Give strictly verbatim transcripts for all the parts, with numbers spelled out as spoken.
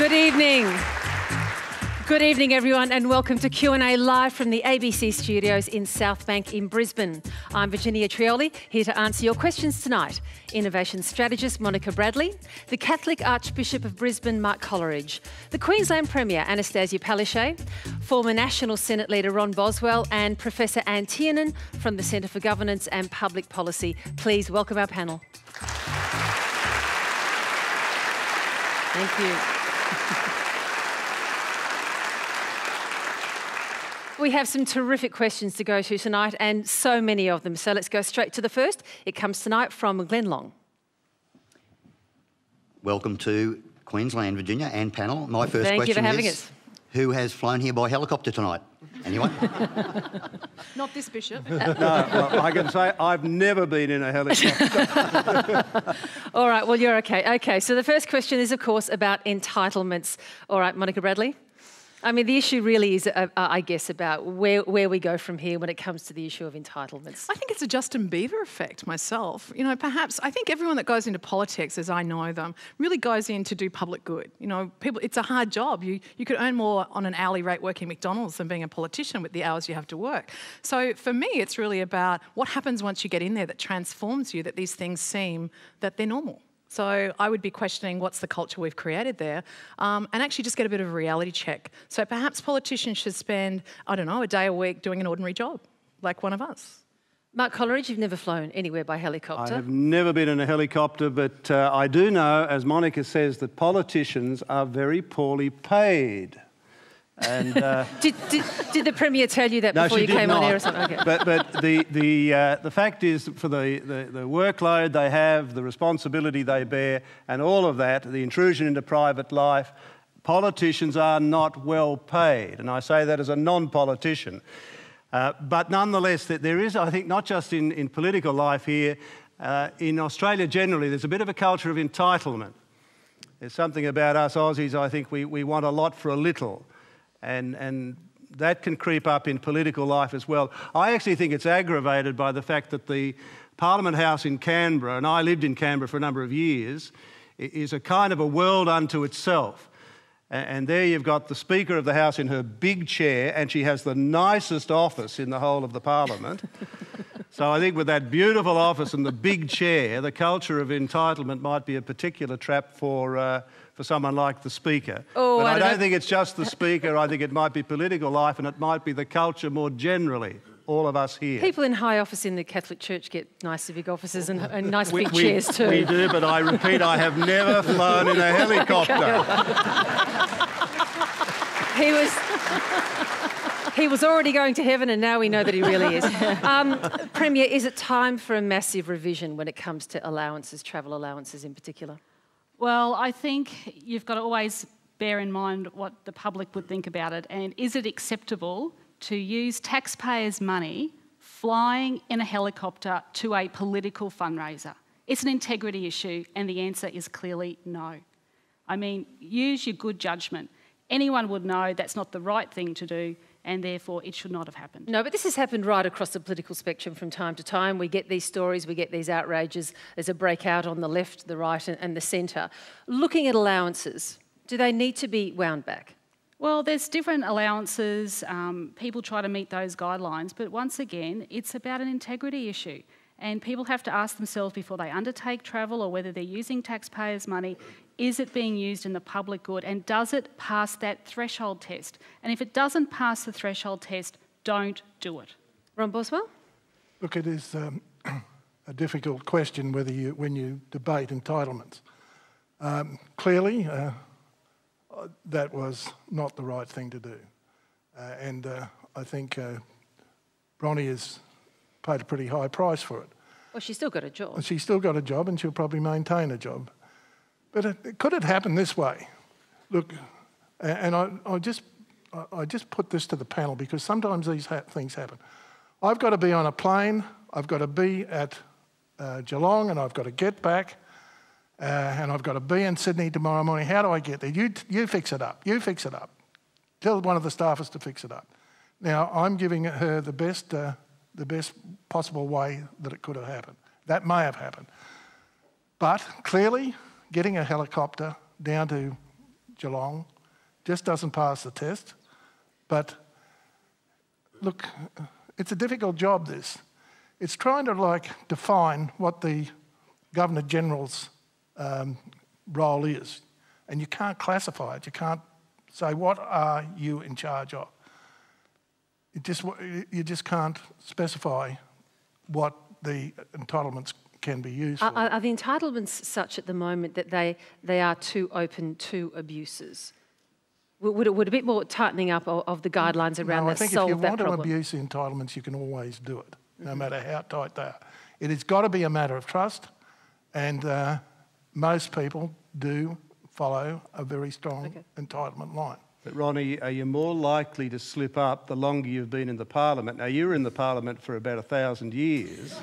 Good evening. Good evening, everyone, and welcome to Q and A live from the A B C studios in Southbank in Brisbane. I'm Virginia Trioli, here to answer your questions tonight. Innovation strategist Monica Bradley, the Catholic Archbishop of Brisbane Mark Coleridge, the Queensland Premier Annastacia Palaszczuk, former National Senate leader Ron Boswell and Professor Anne Tiernan from the Centre for Governance and Public Policy. Please welcome our panel. Thank you. We have some terrific questions to go to tonight, and so many of them. So let's go straight to the first. It comes tonight from Glenn Long. Welcome to Queensland, Virginia, and panel. My first Thank question you for having is, us. Who has flown here by helicopter tonight? Anyone? Not this bishop. No, well, I can say I've never been in a helicopter. All right, well, you're okay. Okay, so the first question is, of course, about entitlements. All right, Monica Bradley. I mean, the issue really is, uh, I guess, about where, where we go from here when it comes to the issue of entitlements. I think it's a Justin Bieber effect myself. You know, perhaps, I think everyone that goes into politics, as I know them, really goes in to do public good. You know, people, it's a hard job. You, you could earn more on an hourly rate working McDonald's than being a politician with the hours you have to work. So for me, it's really about what happens once you get in there that transforms you, that these things seem that they're normal. So I would be questioning what's the culture we've created there, um, and actually just get a bit of a reality check. So perhaps politicians should spend, I don't know, a day a week doing an ordinary job, like one of us. Mark Coleridge, you've never flown anywhere by helicopter. I have never been in a helicopter, but uh, I do know, as Monica says, that politicians are very poorly paid. And, uh, did, did, did the Premier tell you that no, before you came not. on air or something? Okay. But, but the, the, uh, the fact is, for the, the, the workload they have, the responsibility they bear, and all of that, the intrusion into private life, politicians are not well paid. And I say that as a non-politician. Uh, but nonetheless, that there is, I think, not just in, in political life here, uh, in Australia generally, there's a bit of a culture of entitlement. There's something about us Aussies, I think, we, we want a lot for a little. And, and that can creep up in political life as well. I actually think it's aggravated by the fact that the Parliament House in Canberra, and I lived in Canberra for a number of years, is a kind of a world unto itself. And there you've got the Speaker of the House in her big chair, and she has the nicest office in the whole of the Parliament. So I think with that beautiful office and the big chair, the culture of entitlement might be a particular trap for... Uh, for someone like the Speaker. Oh, but I, I don't know. think it's just the Speaker. I think it might be political life, and it might be the culture more generally, all of us here. People in high office in the Catholic Church get nice big offices and, and nice we, big we, chairs too. We do, but I repeat, I have never flown in a helicopter. He was... He was already going to heaven, and now we know that he really is. Um, Premier, is it time for a massive revision when it comes to allowances, travel allowances in particular? Well, I think you've got to always bear in mind what the public would think about it, and is it acceptable to use taxpayers' money flying in a helicopter to a political fundraiser? It's an integrity issue, and the answer is clearly no. I mean, use your good judgment. Anyone would know that's not the right thing to do, and therefore it should not have happened. No, but this has happened right across the political spectrum from time to time. We get these stories, we get these outrages. There's a breakout on the left, the right and the centre. Looking at allowances, do they need to be wound back? Well, there's different allowances. Um, people try to meet those guidelines, but once again, it's about an integrity issue. And people have to ask themselves before they undertake travel or whether they're using taxpayers' money, is it being used in the public good, and does it pass that threshold test? And if it doesn't pass the threshold test, don't do it. Ron Boswell? Look, it is um, a difficult question whether you, when you debate entitlements. Um, clearly, uh, that was not the right thing to do. Uh, and uh, I think uh, Bronnie has paid a pretty high price for it. Well, she's still got a job. She's still got a job, and she'll probably maintain a job. But it, could it happen this way? Look, and I, I, just, I just put this to the panel because sometimes these ha things happen. I've got to be on a plane, I've got to be at uh, Geelong, and I've got to get back, uh, and I've got to be in Sydney tomorrow morning. How do I get there? You, you fix it up, you fix it up. Tell one of the staffers to fix it up. Now, I'm giving her the best, uh, the best possible way that it could have happened. That may have happened. But clearly... getting a helicopter down to Geelong, just doesn't pass the test. But look, it's a difficult job, this. It's trying to like define what the Governor General's um, role is, and you can't classify it. You can't say what are you in charge of. It just you just can't specify what the entitlements can be used for. Are, are the entitlements such at the moment that they they are too open to abuses? Would it, would a bit more tightening up of, of the guidelines around no, that solve that problem? I think if you want to abuse the entitlements, you can always do it, no mm-hmm. matter how tight they are. It has got to be a matter of trust, and uh, most people do follow a very strong okay. entitlement line. But Ronnie, are you more likely to slip up the longer you've been in the Parliament? Now, you were in the Parliament for about a thousand years.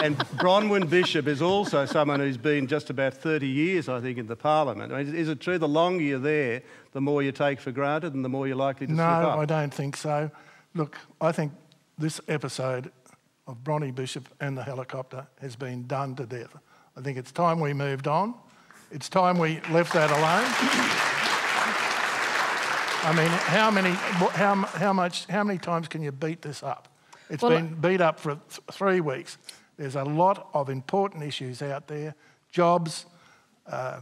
And Bronwyn Bishop is also someone who's been just about thirty years, I think, in the Parliament. I mean, is it true the longer you're there, the more you take for granted and the more you're likely to no, slip up? No, I don't think so. Look, I think this episode of Bronwyn Bishop and the helicopter has been done to death. I think it's time we moved on. It's time we left that alone. I mean, how many, how, how much, how many times can you beat this up? It's well, been beat up for th three weeks. There's a lot of important issues out there: jobs, uh,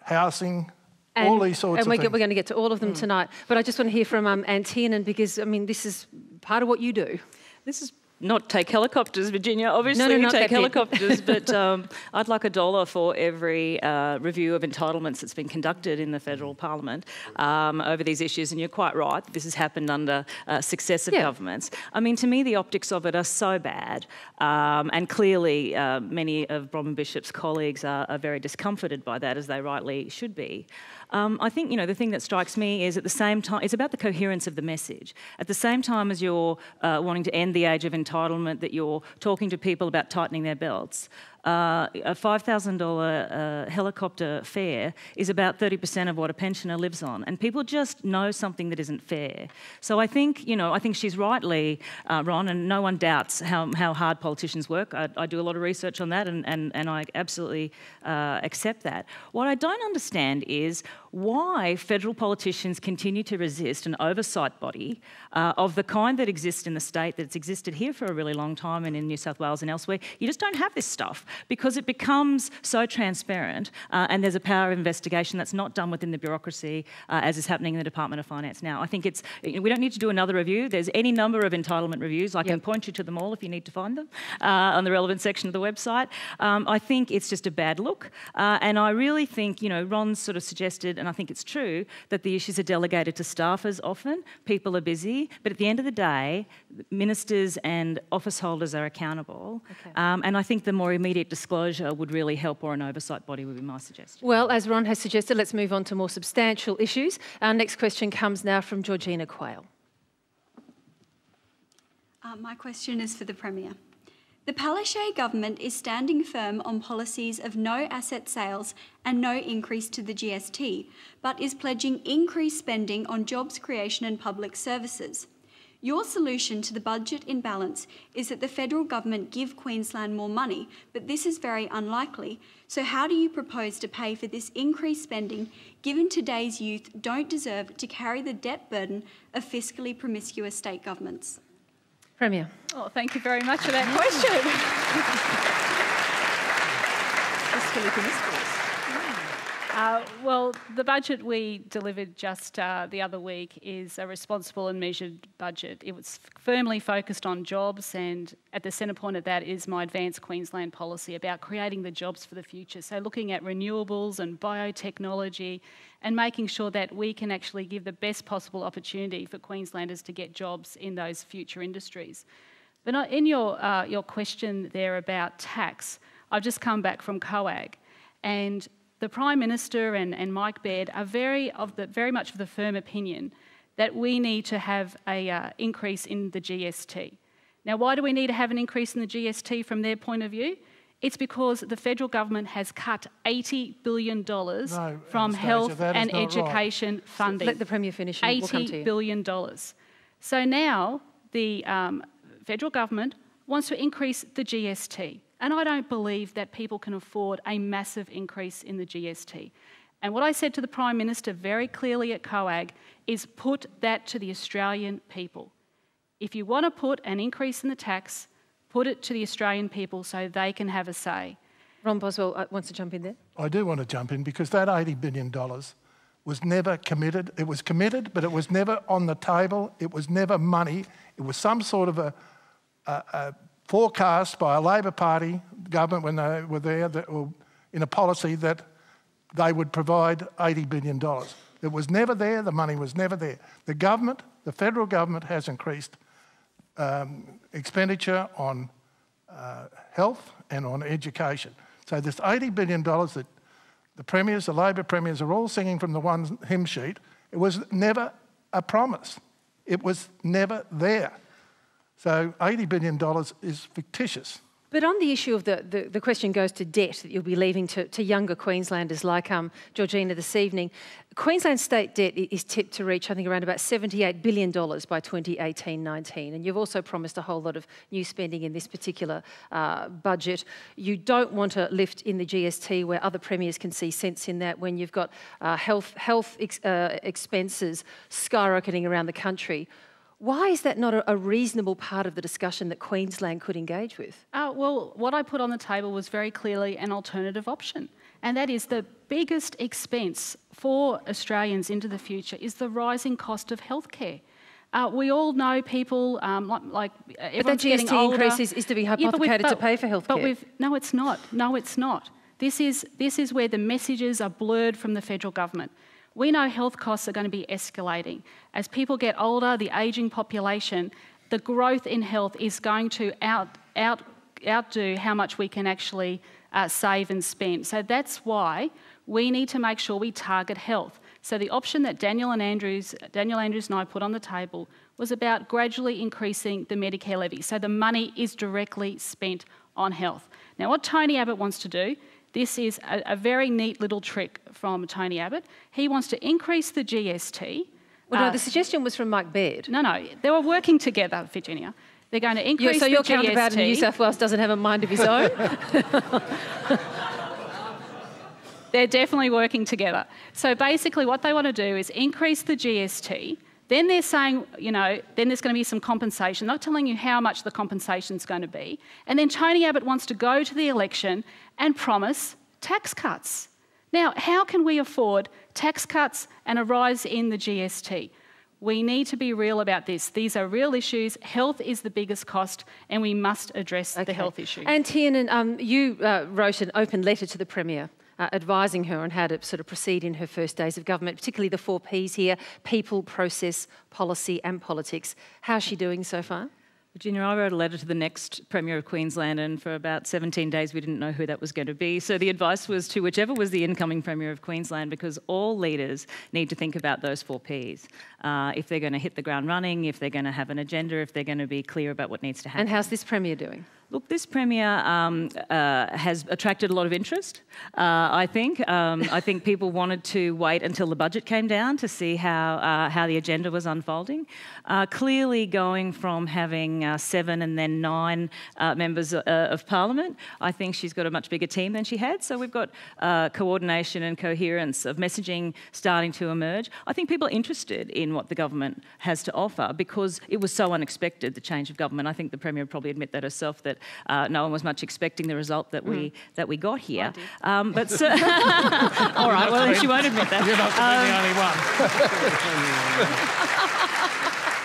housing, and, all these sorts of things. And we're going to get to all of them mm. tonight. But I just want to hear from um, Anne Tiernan, because I mean, this is part of what you do. This is. Not take helicopters, Virginia. Obviously, no, no, you take helicopters, but um, I'd like a dollar for every uh, review of entitlements that's been conducted in the federal parliament um, over these issues. And you're quite right. This has happened under uh, successive yeah. governments. I mean, to me, the optics of it are so bad. Um, and clearly, uh, many of Bronwyn Bishop's colleagues are, are very discomforted by that, as they rightly should be. Um, I think, you know, the thing that strikes me is at the same time, it's about the coherence of the message. At the same time as you're uh, wanting to end the age of entitlements, entitlement, that you're talking to people about tightening their belts. Uh, a five thousand dollar uh, helicopter fare is about thirty percent of what a pensioner lives on, and people just know something that isn't fair. So I think, you know, I think she's rightly, uh, Ron, and no one doubts how, how hard politicians work. I, I do a lot of research on that, and, and, and I absolutely uh, accept that. What I don't understand is why federal politicians continue to resist an oversight body uh, of the kind that exists in the state, that's existed here for a really long time, and in New South Wales and elsewhere. You just don't have this stuff, because it becomes so transparent, uh, and there's a power of investigation that's not done within the bureaucracy, uh, as is happening in the Department of Finance now. I think it's, we don't need to do another review. There's any number of entitlement reviews. I yep. can point you to them all if you need to find them uh, on the relevant section of the website. Um, I think it's just a bad look, uh, and I really think, you know, Ron's sort of suggested, and I think it's true, that the issues are delegated to staffers often. People are busy, but at the end of the day, ministers and office holders are accountable, okay. um, and I think the more immediate disclosure would really help, or an oversight body would be my suggestion. Well, as Ron has suggested, let's move on to more substantial issues. Our next question comes now from Georgina Quayle. Uh, my question is for the Premier. The Palaszczuk government is standing firm on policies of no asset sales and no increase to the G S T, but is pledging increased spending on jobs creation and public services. Your solution to the budget imbalance is that the federal government give Queensland more money, but this is very unlikely. So how do you propose to pay for this increased spending, given today's youth don't deserve to carry the debt burden of fiscally promiscuous state governments? Premier. Oh, thank you very much for that question. Fiscally promiscuous. Uh, well, the budget we delivered just uh, the other week is a responsible and measured budget. It was firmly focused on jobs, and at the centre point of that is my Advanced Queensland policy about creating the jobs for the future. So looking at renewables and biotechnology and making sure that we can actually give the best possible opportunity for Queenslanders to get jobs in those future industries. But in your, uh, your question there about tax, I've just come back from COAG, and the Prime Minister and, and Mike Baird are very, of the, very much of the firm opinion that we need to have an uh, increase in the G S T. Now, why do we need to have an increase in the G S T from their point of view? It's because the federal government has cut eighty billion dollars no, from health and education right. funding. Let the Premier finish. eighty we'll come to you. billion dollars. So now the um, federal government wants to increase the G S T. And I don't believe that people can afford a massive increase in the G S T. And what I said to the Prime Minister very clearly at COAG is put that to the Australian people. If you want to put an increase in the tax, put it to the Australian people so they can have a say. Ron Boswell wants to jump in there. I do want to jump in because that eighty billion dollars was never committed. It was committed, but it was never on the table. It was never money. It was some sort of a, a, a forecast by a Labor Party government when they were there that, or in a policy that they would provide eighty billion dollars. It was never there, the money was never there. The government, the federal government, has increased um, expenditure on uh, health and on education. So this eighty billion dollars that the premiers, the Labor premiers, are all singing from the one hymn sheet, it was never a promise. It was never there. So eighty billion dollars is fictitious. But on the issue of the, the, the question goes to debt that you'll be leaving to, to younger Queenslanders like um, Georgina this evening. Queensland state debt is tipped to reach, I think, around about seventy-eight billion dollars by twenty eighteen nineteen. And you've also promised a whole lot of new spending in this particular uh, budget. You don't want a lift in the G S T where other premiers can see sense in that when you've got uh, health, health ex uh, expenses skyrocketing around the country. Why is that not a reasonable part of the discussion that Queensland could engage with? Uh, well, what I put on the table was very clearly an alternative option, and that is the biggest expense for Australians into the future is the rising cost of healthcare. Uh, we all know people um, like, like everyone's getting older. But that G S T increase is to be hypothecated yeah, to pay for healthcare. But we've, no, it's not. No, it's not. This is, this is where the messages are blurred from the federal government. We know health costs are going to be escalating. As people get older, the ageing population, the growth in health is going to out, out, outdo how much we can actually uh, save and spend. So that's why we need to make sure we target health. So the option that Daniel and Andrews, Daniel Andrews and I put on the table was about gradually increasing the Medicare levy. So the money is directly spent on health. Now, what Tony Abbott wants to do, this is a, a very neat little trick from Tony Abbott. He wants to increase the G S T. Well, no, uh, the suggestion was from Mike Baird. No, no, they were working together, Virginia. They're going to increase yeah, so the G S T. So your counterpart in New South Wales doesn't have a mind of his own? They're definitely working together. So basically what they want to do is increase the G S T. Then they're saying, you know, then there's going to be some compensation. Not telling you how much the compensation's going to be. And then Tony Abbott wants to go to the election and promise tax cuts. Now, how can we afford tax cuts and a rise in the G S T? We need to be real about this. These are real issues. Health is the biggest cost, and we must address okay. the health issue. Anne Tiernan, um, you uh, wrote an open letter to the Premier. Uh, advising her on how to sort of proceed in her first days of government, particularly the four Ps here, people, process, policy and politics. How's she doing so far? Virginia, I wrote a letter to the next Premier of Queensland, and for about seventeen days we didn't know who that was going to be. So the advice was to whichever was the incoming Premier of Queensland, because all leaders need to think about those four Ps. Uh, if they're going to hit the ground running, if they're going to have an agenda, if they're going to be clear about what needs to happen. And how's this Premier doing? Look, this Premier um, uh, has attracted a lot of interest, uh, I think. Um, I think people wanted to wait until the budget came down to see how, uh, how the agenda was unfolding. Uh, clearly going from having uh, seven and then nine uh, members uh, of Parliament, I think she's got a much bigger team than she had. So we've got uh, coordination and coherence of messaging starting to emerge. I think people are interested in what the government has to offer because it was so unexpected, the change of government. I think the Premier would probably admit that herself, that Uh, no one was much expecting the result that we mm. that we got here. Um, but so all right, well then she won't admit that. You're not um, the only one.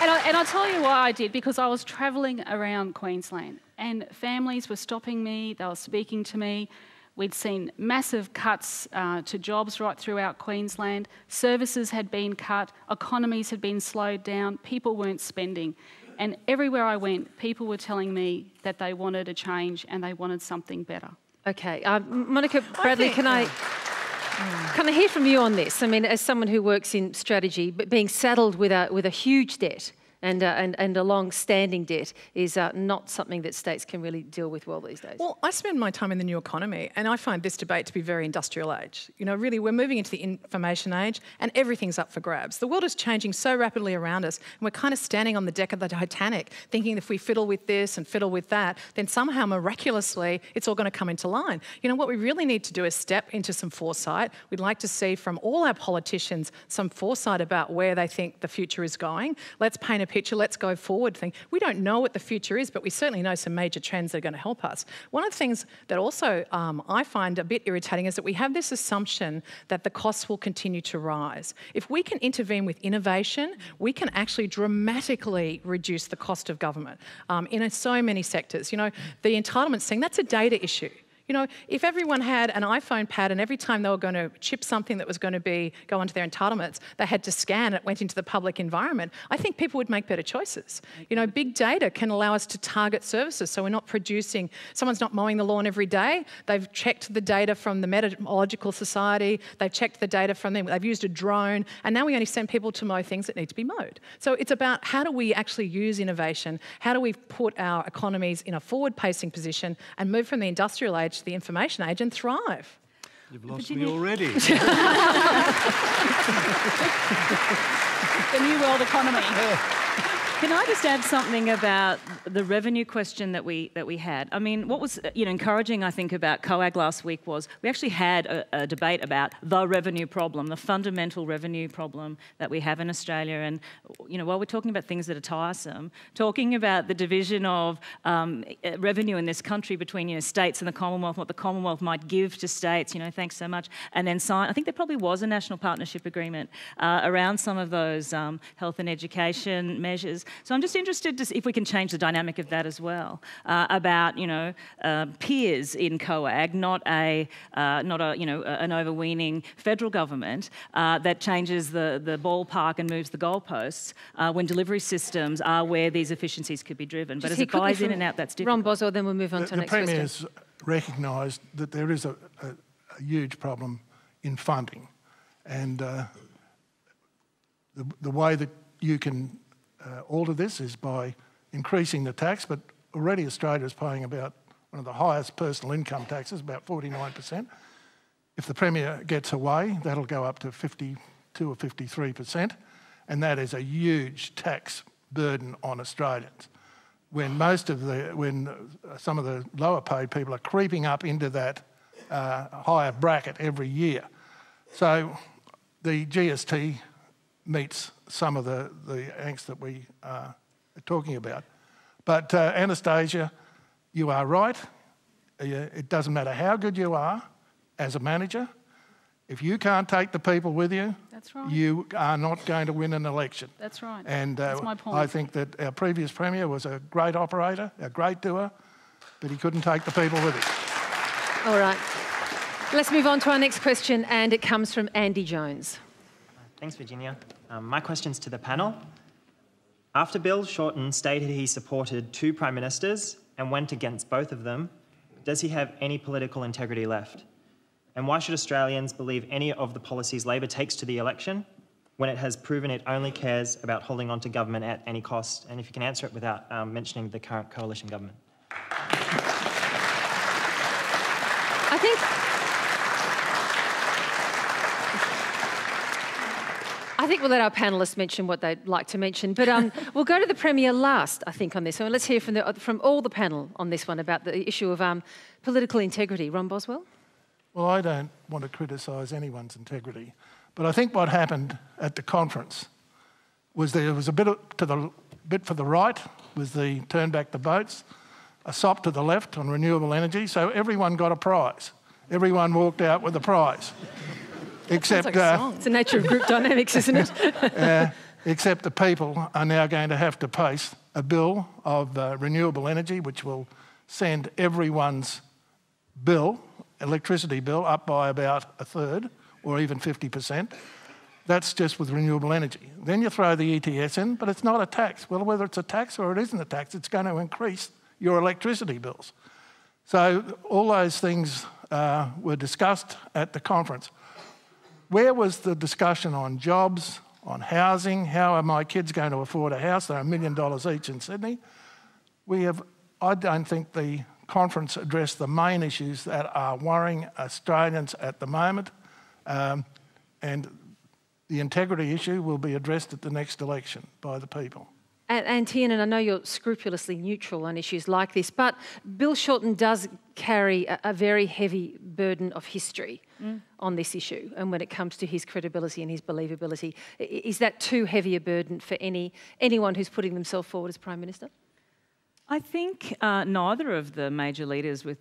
and, I, and I'll tell you why I did, because I was travelling around Queensland and families were stopping me. They were speaking to me. We'd seen massive cuts uh, to jobs right throughout Queensland. Services had been cut. Economies had been slowed down. People weren't spending. And everywhere I went, people were telling me that they wanted a change and they wanted something better. Okay, uh, Monica Bradley, I think, can I yeah. can I hear from you on this? I mean, as someone who works in strategy, but being saddled with a with a huge debt and, uh, and, and a long-standing debt is uh, not something that states can really deal with well these days. Well, I spend my time in the new economy and I find this debate to be very industrial age. You know, really we're moving into the information age and everything's up for grabs. The world is changing so rapidly around us and we're kind of standing on the deck of the Titanic thinking if we fiddle with this and fiddle with that, then somehow miraculously it's all going to come into line. You know, what we really need to do is step into some foresight. We'd like to see from all our politicians some foresight about where they think the future is going. Let's paint a picture, let's go forward thing. We don't know what the future is, but we certainly know some major trends that are going to help us. One of the things that also um, I find a bit irritating is that we have this assumption that the costs will continue to rise. If we can intervene with innovation, we can actually dramatically reduce the cost of government um, in so many sectors. You know, the entitlements thing, that's a data issue. You know, if everyone had an iPhone pad and every time they were going to chip something that was going to be go onto their entitlements, they had to scan, it went into the public environment, I think people would make better choices. You know, big data can allow us to target services, so we're not producing, someone's not mowing the lawn every day, they've checked the data from the Meteorological Society, they've checked the data from them, they've used a drone, and now we only send people to mow things that need to be mowed. So it's about how do we actually use innovation, how do we put our economies in a forward-pacing position and move from the industrial age the information age and thrive. You've lost Virginia. me already. The new world economy. Can I just add something about the revenue question that we that we had? I mean, what was you know encouraging, I think, about COAG last week was we actually had a, a debate about the revenue problem, the fundamental revenue problem that we have in Australia. And you know, while we're talking about things that are tiresome, talking about the division of um, revenue in this country between you know states and the Commonwealth, what the Commonwealth might give to states, you know, thanks so much, and then sign. I think there probably was a national partnership agreement uh, around some of those um, health and education measures. So I'm just interested to see if we can change the dynamic of that as well, uh, about you know uh, peers in COAG, not a uh, not a you know an overweening federal government uh, that changes the the ballpark and moves the goalposts uh, when delivery systems are where these efficiencies could be driven. But as it buys in and out, that's different. Ron Boswell, then we'll move on to the next question. The Premier's recognised that there is a, a, a huge problem in funding, and uh, the the way that you can Uh, all of this is by increasing the tax, but already Australia is paying about one of the highest personal income taxes, about forty-nine percent. If the Premier gets her way, that'll go up to fifty-two or fifty-three percent, and that is a huge tax burden on Australians. When most of the, when some of the lower paid people are creeping up into that uh, higher bracket every year. So the G S T meets some of the, the angst that we are talking about. But uh, Annastacia, you are right. It doesn't matter how good you are as a manager. If you can't take the people with you, that's right, you are not going to win an election. That's right. And uh, that's my point. I think that our previous Premier was a great operator, a great doer, but he couldn't take the people with him. All right. Let's move on to our next question, and it comes from Andy Jones. Thanks, Virginia. Um, my question's to the panel. After Bill Shorten stated he supported two Prime Ministers and went against both of them, does he have any political integrity left? And why should Australians believe any of the policies Labor takes to the election when it has proven it only cares about holding on to government at any cost? And if you can answer it without um, mentioning the current coalition government. I think... I think we'll let our panellists mention what they'd like to mention, but um, we'll go to the Premier last, I think, on this. So let's hear from, the, from all the panel on this one about the issue of um, political integrity. Ron Boswell? Well, I don't want to criticise anyone's integrity, but I think what happened at the conference was there was a bit, to the, bit for the right was the turn back the boats, a sop to the left on renewable energy, so everyone got a prize. Everyone walked out with a prize. Except, like uh, it's the nature of group dynamics, isn't it? uh, except the people are now going to have to pace a bill of uh, renewable energy, which will send everyone's bill, electricity bill, up by about a third or even fifty percent. That's just with renewable energy. Then you throw the E T S in, but it's not a tax. Well, whether it's a tax or it isn't a tax, it's going to increase your electricity bills. So all those things uh, were discussed at the conference. Where was the discussion on jobs, on housing. How are my kids going to afford a house? They're a million dollars each in Sydney. We have, I don't think the conference addressed the main issues that are worrying Australians at the moment, um, and the integrity issue will be addressed at the next election by the people. And, and Tiernan, I know you're scrupulously neutral on issues like this, but Bill Shorten does carry a, a very heavy burden of history mm. on this issue, and when it comes to his credibility and his believability. Is that too heavy a burden for any anyone who's putting themselves forward as Prime Minister? I think uh, neither of the major leaders, with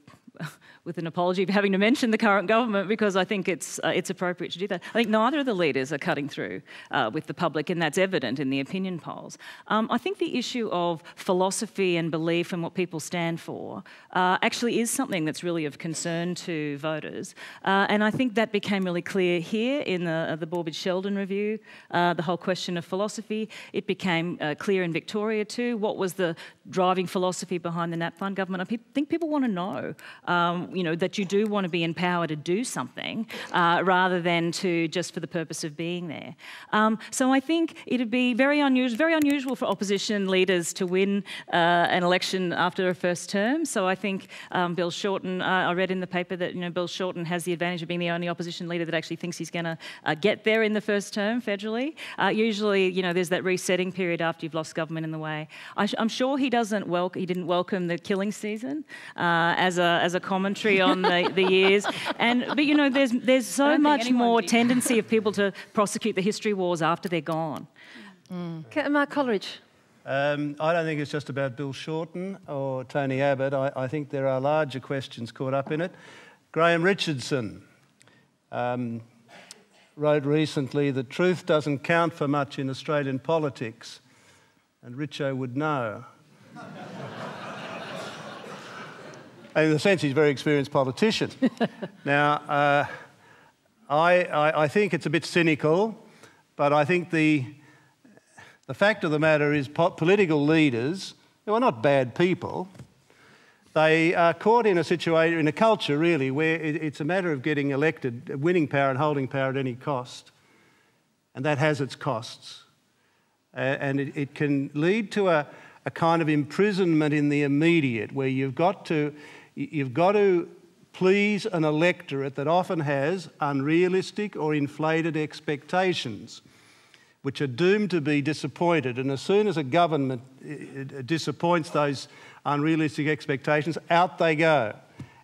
with an apology for having to mention the current government, because I think it's uh, it's appropriate to do that. I think neither of the leaders are cutting through uh, with the public, and that's evident in the opinion polls. Um, I think the issue of philosophy and belief and what people stand for uh, actually is something that's really of concern to voters, uh, and I think that became really clear here in the, uh, the Borbidge-Sheldon review, uh, the whole question of philosophy. It became uh, clear in Victoria too. What was the driving philosophy behind the Napthine government? I think people want to know. Um, you know, that you do want to be in power to do something uh, rather than to just for the purpose of being there. Um, so I think it'd be very unusual, very unusual for opposition leaders to win uh, an election after a first term. So I think um, Bill Shorten, uh, I read in the paper that, you know, Bill Shorten has the advantage of being the only opposition leader that actually thinks he's going to uh, get there in the first term federally. Uh, usually, you know, there's that resetting period after you've lost government in the way. I sh I'm sure he doesn't wel he didn't welcome the killing season uh, as a as a commentary on the, the years, and but you know there's there's so much more did. tendency of people to prosecute the history wars after they're gone. Mm. Mark Coleridge. Um, I don't think it's just about Bill Shorten or Tony Abbott. I, I think there are larger questions caught up in it. Graham Richardson um, wrote recently that truth doesn't count for much in Australian politics, and Richo would know. In the sense, he's a very experienced politician. Now, uh, I, I, I think it's a bit cynical, but I think the, the fact of the matter is po political leaders, who are not bad people, they are caught in a situation, in a culture really, where it, it's a matter of getting elected, winning power and holding power at any cost. And that has its costs. Uh, and it, it can lead to a, a kind of imprisonment in the immediate, where you've got to... You've got to please an electorate that often has unrealistic or inflated expectations, which are doomed to be disappointed. And as soon as a government disappoints those unrealistic expectations, out they go.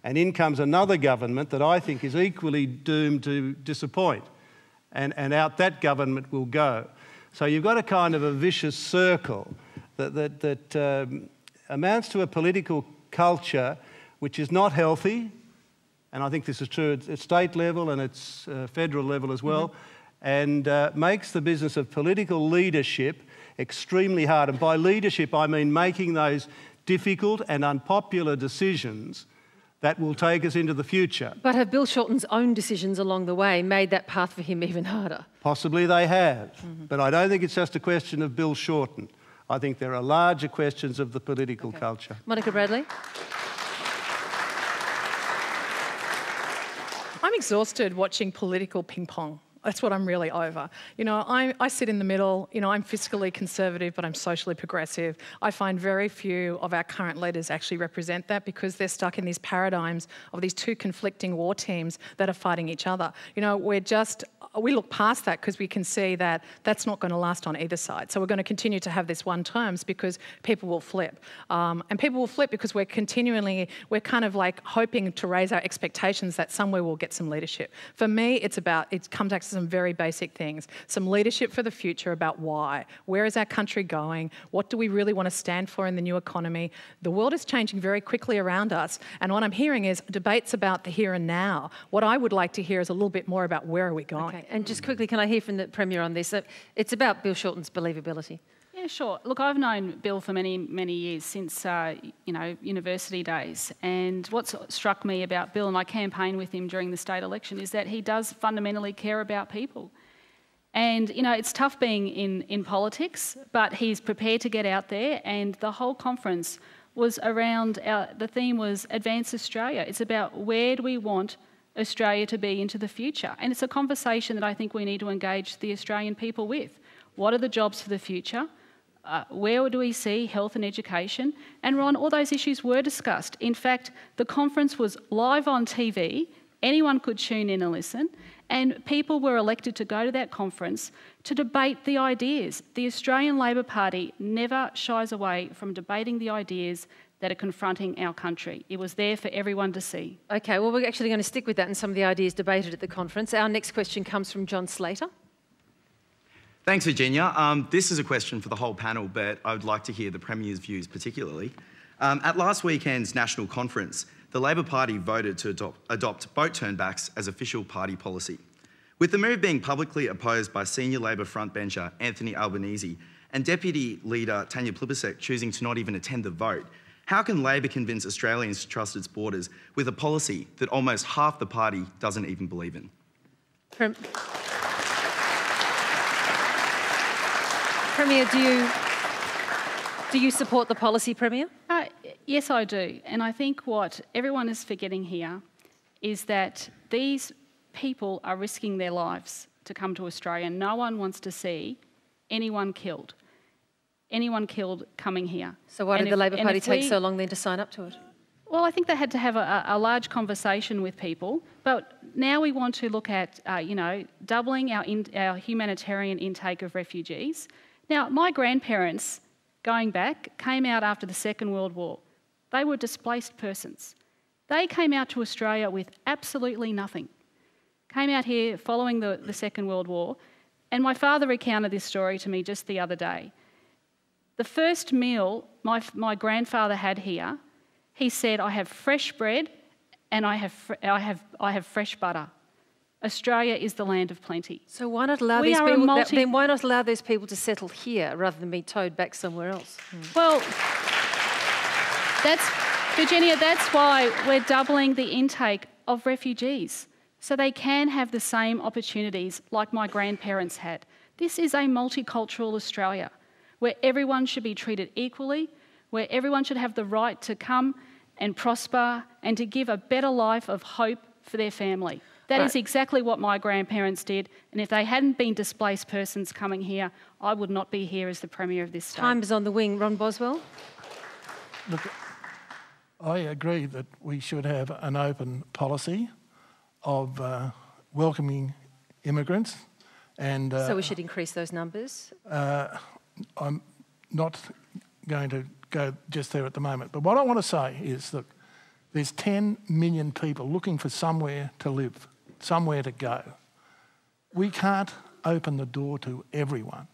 And in comes another government that I think is equally doomed to disappoint. And, and out that government will go. So you've got a kind of a vicious circle that, that, that um, amounts to a political culture which is not healthy, and I think this is true at state level and it's uh, federal level as well, mm-hmm. and uh, makes the business of political leadership extremely hard. And by leadership, I mean making those difficult and unpopular decisions that will take us into the future. But have Bill Shorten's own decisions along the way made that path for him even harder? Possibly they have, mm-hmm. but I don't think it's just a question of Bill Shorten. I think there are larger questions of the political okay. culture. Monica Bradley. I'm exhausted watching political ping pong. That's what I'm really over. You know, I, I sit in the middle. You know, I'm fiscally conservative, but I'm socially progressive. I find very few of our current leaders actually represent that, because they're stuck in these paradigms of these two conflicting war teams that are fighting each other. You know, we're just... We look past that because we can see that that's not going to last on either side. So we're going to continue to have this one terms because people will flip. Um, and people will flip because we're continually, we're kind of like hoping to raise our expectations that somewhere we'll get some leadership. For me, it's about, it comes back to some very basic things. Some leadership for the future about why. Where is our country going? What do we really want to stand for in the new economy? The world is changing very quickly around us. And what I'm hearing is debates about the here and now. What I would like to hear is a little bit more about where are we going. Okay. And just quickly, can I hear from the Premier on this? It's about Bill Shorten's believability. Yeah, sure. Look, I've known Bill for many, many years, since, uh, you know, university days. And what's struck me about Bill, and I campaigned with him during the state election, is that he does fundamentally care about people. And, you know, it's tough being in, in politics, but he's prepared to get out there. And the whole conference was around, our, the theme was Advance Australia. It's about where do we want Australia to be into the future. And it's a conversation that I think we need to engage the Australian people with. What are the jobs for the future? Uh, where do we see health and education? And Ron, all those issues were discussed. In fact, the conference was live on T V. Anyone could tune in and listen. And people were elected to go to that conference to debate the ideas. The Australian Labor Party never shies away from debating the ideas that are confronting our country. It was there for everyone to see. Okay, well, we're actually going to stick with that and some of the ideas debated at the conference. Our next question comes from John Slater. Thanks, Virginia. Um, this is a question for the whole panel, but I would like to hear the Premier's views particularly. Um, at last weekend's national conference, the Labor Party voted to adopt, adopt boat turnbacks as official party policy. With the move being publicly opposed by senior Labor frontbencher Anthony Albanese and Deputy Leader Tanya Plibersek choosing to not even attend the vote, how can Labor convince Australians to trust its borders with a policy that almost half the party doesn't even believe in? From Premier, do you, do you support the policy, Premier? Uh, yes, I do. And I think what everyone is forgetting here is that these people are risking their lives to come to Australia. No one wants to see anyone killed. Anyone killed coming here. So why did the Labor Party take so long then to sign up to it? Well, I think they had to have a, a large conversation with people, but now we want to look at, uh, you know, doubling our, in, our humanitarian intake of refugees. Now, my grandparents, going back, came out after the Second World War. They were displaced persons. They came out to Australia with absolutely nothing. Came out here following the, the Second World War, and my father recounted this story to me just the other day. The first meal my, my grandfather had here, he said, I have fresh bread and I have, fr I have, I have fresh butter. Australia is the land of plenty. So why not allow we these people, that, then why not allow those people to settle here rather than be towed back somewhere else? Hmm. Well, that's, Virginia, that's why we're doubling the intake of refugees, so they can have the same opportunities like my grandparents had. This is a multicultural Australia, where everyone should be treated equally, where everyone should have the right to come and prosper and to give a better life of hope for their family. That right. is exactly what my grandparents did, and if they hadn't been displaced persons coming here, I would not be here as the Premier of this state. Time is on the wing. Ron Boswell? Look, I agree that we should have an open policy of uh, welcoming immigrants and... Uh, so we should increase those numbers? Uh, I'm not going to go just there at the moment. But what I want to say is that there's ten million people looking for somewhere to live, somewhere to go. We can't open the door to everyone.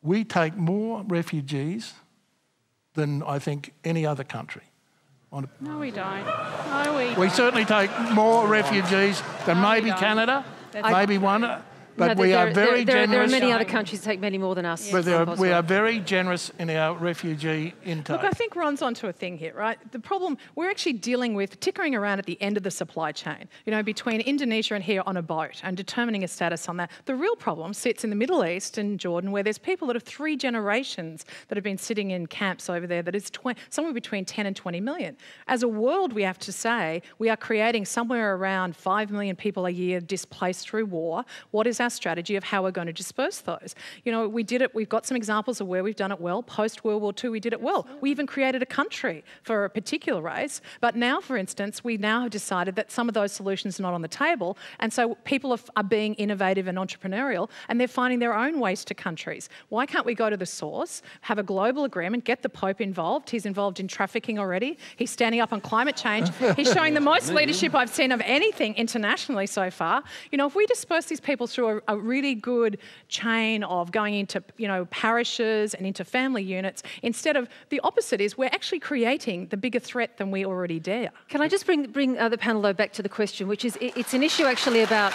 We take more refugees than I think any other country. On no, we don't. No, we don't. We certainly take more refugees than no, maybe Canada, That's maybe one... But no, we there, are very there, there, generous. There are many other countries that take many more than us. Yeah. But there are, we are very generous in our refugee intake. Look, I think Ron's onto a thing here, right? The problem we're actually dealing with, tinkering around at the end of the supply chain, you know, between Indonesia and here on a boat and determining a status on that. The real problem sits in the Middle East and Jordan, where there's people that have three generations that have been sitting in camps over there that is somewhere between ten and twenty million. As a world, we have to say we are creating somewhere around five million people a year displaced through war. What is our strategy of how we're going to disperse those? You know, we did it, we've got some examples of where we've done it well. Post World War Two, we did it well. We even created a country for a particular race. But now, for instance, we now have decided that some of those solutions are not on the table. And so people are, are being innovative and entrepreneurial, and they're finding their own ways to countries. Why can't we go to the source, have a global agreement, get the Pope involved? He's involved in trafficking already. He's standing up on climate change. He's showing the most leadership I've seen of anything internationally so far. You know, if we disperse these people through A, a really good chain of going into, you know, parishes and into family units, instead of the opposite is we're actually creating the bigger threat than we already dare. Can I just bring, bring uh, the panel though back to the question, which is, it, it's an issue actually about...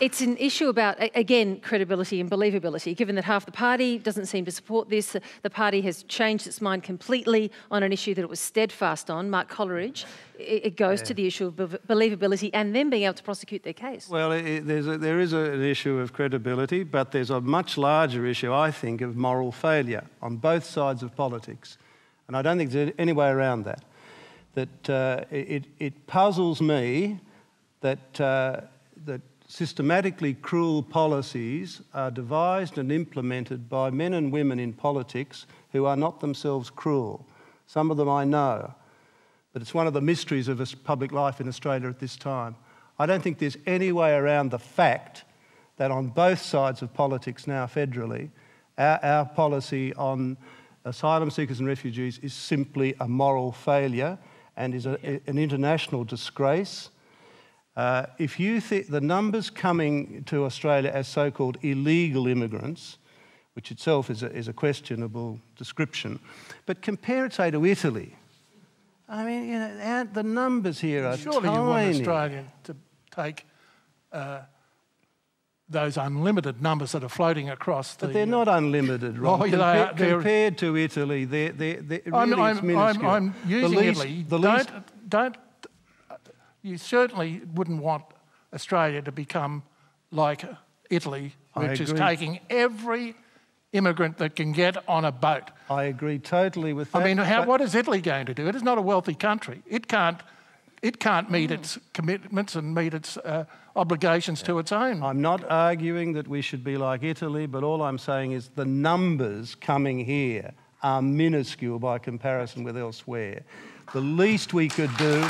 It's an issue about, again, credibility and believability, given that half the party doesn't seem to support this. The party has changed its mind completely on an issue that it was steadfast on, Mark Coleridge. It goes yeah. to the issue of believability and then being able to prosecute their case. Well, it, there's a, there is a, an issue of credibility, but there's a much larger issue, I think, of moral failure on both sides of politics. And I don't think there's any way around that. That uh, it, it puzzles me that... Uh, that systematically cruel policies are devised and implemented by men and women in politics who are not themselves cruel. Some of them I know, but it's one of the mysteries of public life in Australia at this time. I don't think there's any way around the fact that on both sides of politics now federally, our, our policy on asylum seekers and refugees is simply a moral failure and is a, yeah. an international disgrace. Uh, if you think the numbers coming to Australia as so-called illegal immigrants, which itself is a, is a questionable description, but compare it, say, to Italy. I mean, you know, the numbers here are surely tiny. Surely you want Australia to take uh, those unlimited numbers that are floating across the... But they're not unlimited, Ron. Oh, Compa they are, compared to Italy, they're, they're, they're really I'm, I'm, it's minuscule. I'm, I'm using the least, Italy. The least don't, don't... You certainly wouldn't want Australia to become like Italy, which is taking every immigrant that can get on a boat. I agree totally with that. I mean, how, what is Italy going to do? It is not a wealthy country. It can't, it can't meet mm. its commitments and meet its uh, obligations yeah. to its own. I'm not arguing that we should be like Italy, but all I'm saying is the numbers coming here are minuscule by comparison with elsewhere. The least we could do...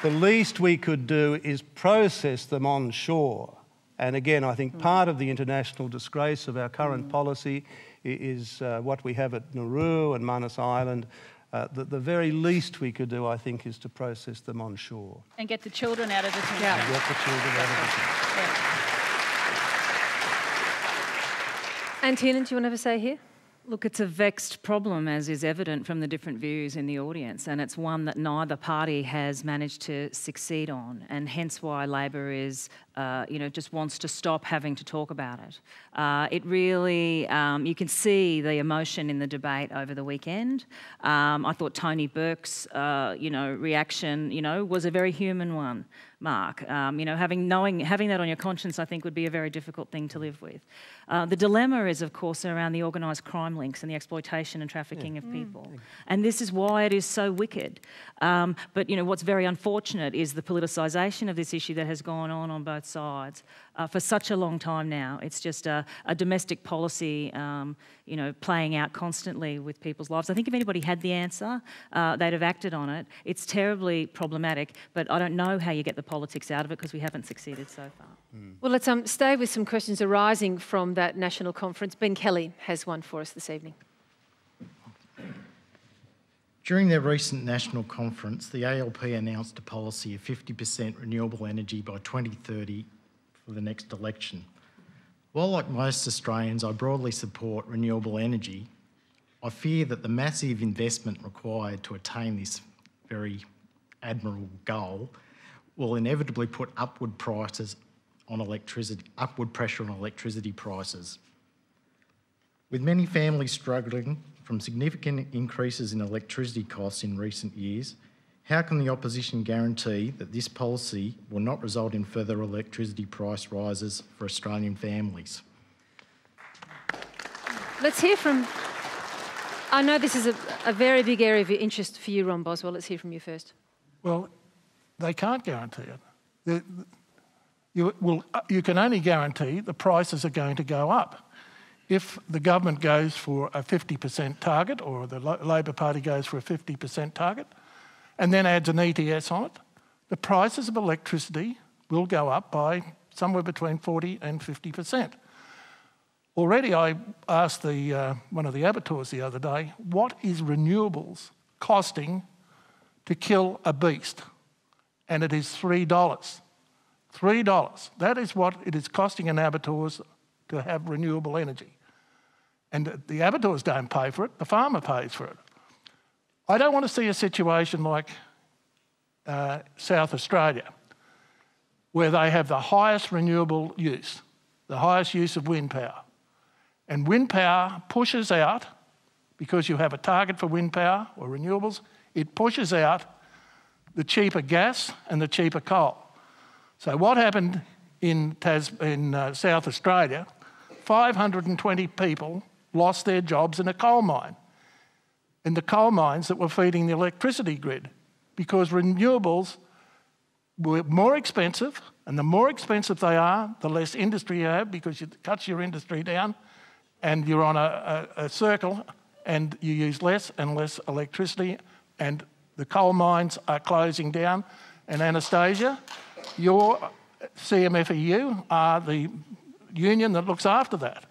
The least we could do is process them on shore. And again, I think mm. part of the international disgrace of our current mm. policy is uh, what we have at Nauru and Manus Island. Uh, the, the very least we could do, I think, is to process them on shore. And get the children out of the town. Yeah. And get the children out of the town. Yeah. Anne Tiernan, do you want to have a say here? Look, it's a vexed problem, as is evident from the different views in the audience, and it's one that neither party has managed to succeed on, and hence why Labor is, uh, you know, just wants to stop having to talk about it. Uh, it really, um, you can see the emotion in the debate over the weekend. Um, I thought Tony Burke's, uh, you know, reaction, you know, was a very human one. Mark, um, you know, having knowing having that on your conscience, I think, would be a very difficult thing to live with. Uh, the dilemma is, of course, around the organised crime links and the exploitation and trafficking yeah. of people, mm. and this is why it is so wicked. Um, but you know, what's very unfortunate is the politicisation of this issue that has gone on on both sides uh, for such a long time now. It's just a, a domestic policy, um, you know, playing out constantly with people's lives. I think if anybody had the answer, uh, they'd have acted on it. It's terribly problematic, but I don't know how you get the politics out of it because we haven't succeeded so far. Mm. Well, let's um, stay with some questions arising from that national conference. Ben Kelly has one for us this evening. During their recent national conference, the A L P announced a policy of fifty percent renewable energy by twenty thirty for the next election. While, like most Australians, I broadly support renewable energy, I fear that the massive investment required to attain this very admirable goal will inevitably put upward prices on electricity, upward pressure on electricity prices. With many families struggling from significant increases in electricity costs in recent years, how can the opposition guarantee that this policy will not result in further electricity price rises for Australian families? Let's hear from... I know this is a, a very big area of interest for you, Ron Boswell. Let's hear from you first. Well, they can't guarantee it. You, will, you can only guarantee the prices are going to go up. If the government goes for a fifty percent target, or the Labor Party goes for a fifty percent target, and then adds an E T S on it, the prices of electricity will go up by somewhere between forty and fifty percent. Already I asked the, uh, one of the abattoirs the other day, what is renewables costing to kill a beast? And it is three dollars. three dollars. That is what it is costing an abattoirs to have renewable energy. And the abattoirs don't pay for it, the farmer pays for it. I don't want to see a situation like uh, South Australia, where they have the highest renewable use, the highest use of wind power. And wind power pushes out, because you have a target for wind power or renewables, it pushes out the cheaper gas and the cheaper coal. So what happened in, Tas in uh, South Australia, five hundred and twenty people lost their jobs in a coal mine, in the coal mines that were feeding the electricity grid. because renewables were more expensive, and the more expensive they are, the less industry you have, because it cuts your industry down and you're on a, a, a circle and you use less and less electricity, and the coal mines are closing down. And Annastacia, your C M F E U are the union that looks after that.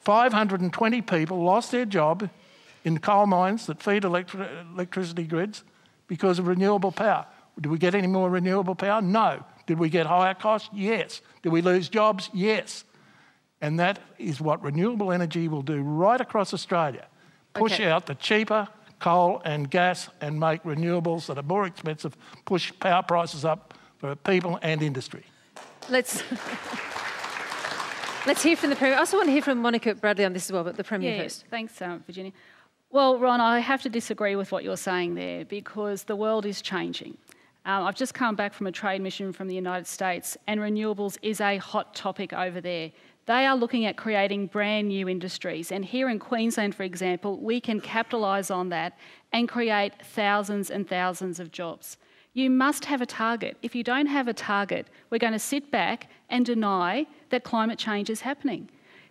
five hundred and twenty people lost their job in coal mines that feed electri- electricity grids because of renewable power. Did we get any more renewable power? No. Did we get higher costs? Yes. Did we lose jobs? Yes. And that is what renewable energy will do right across Australia. Push okay. out the cheaper coal and gas and make renewables that are more expensive, push power prices up for people and industry. Let's... Let's hear from the Premier. I also want to hear from Monica Bradley on this as well, but the Premier yeah, first. Thanks, um, Virginia. Well, Ron, I have to disagree with what you're saying there, because the world is changing. Um, I've just come back from a trade mission from the United States, and renewables is a hot topic over there. They are looking at creating brand new industries, and here in Queensland, for example, we can capitalise on that and create thousands and thousands of jobs. You must have a target. If you don't have a target, we're going to sit back and deny that climate change is happening.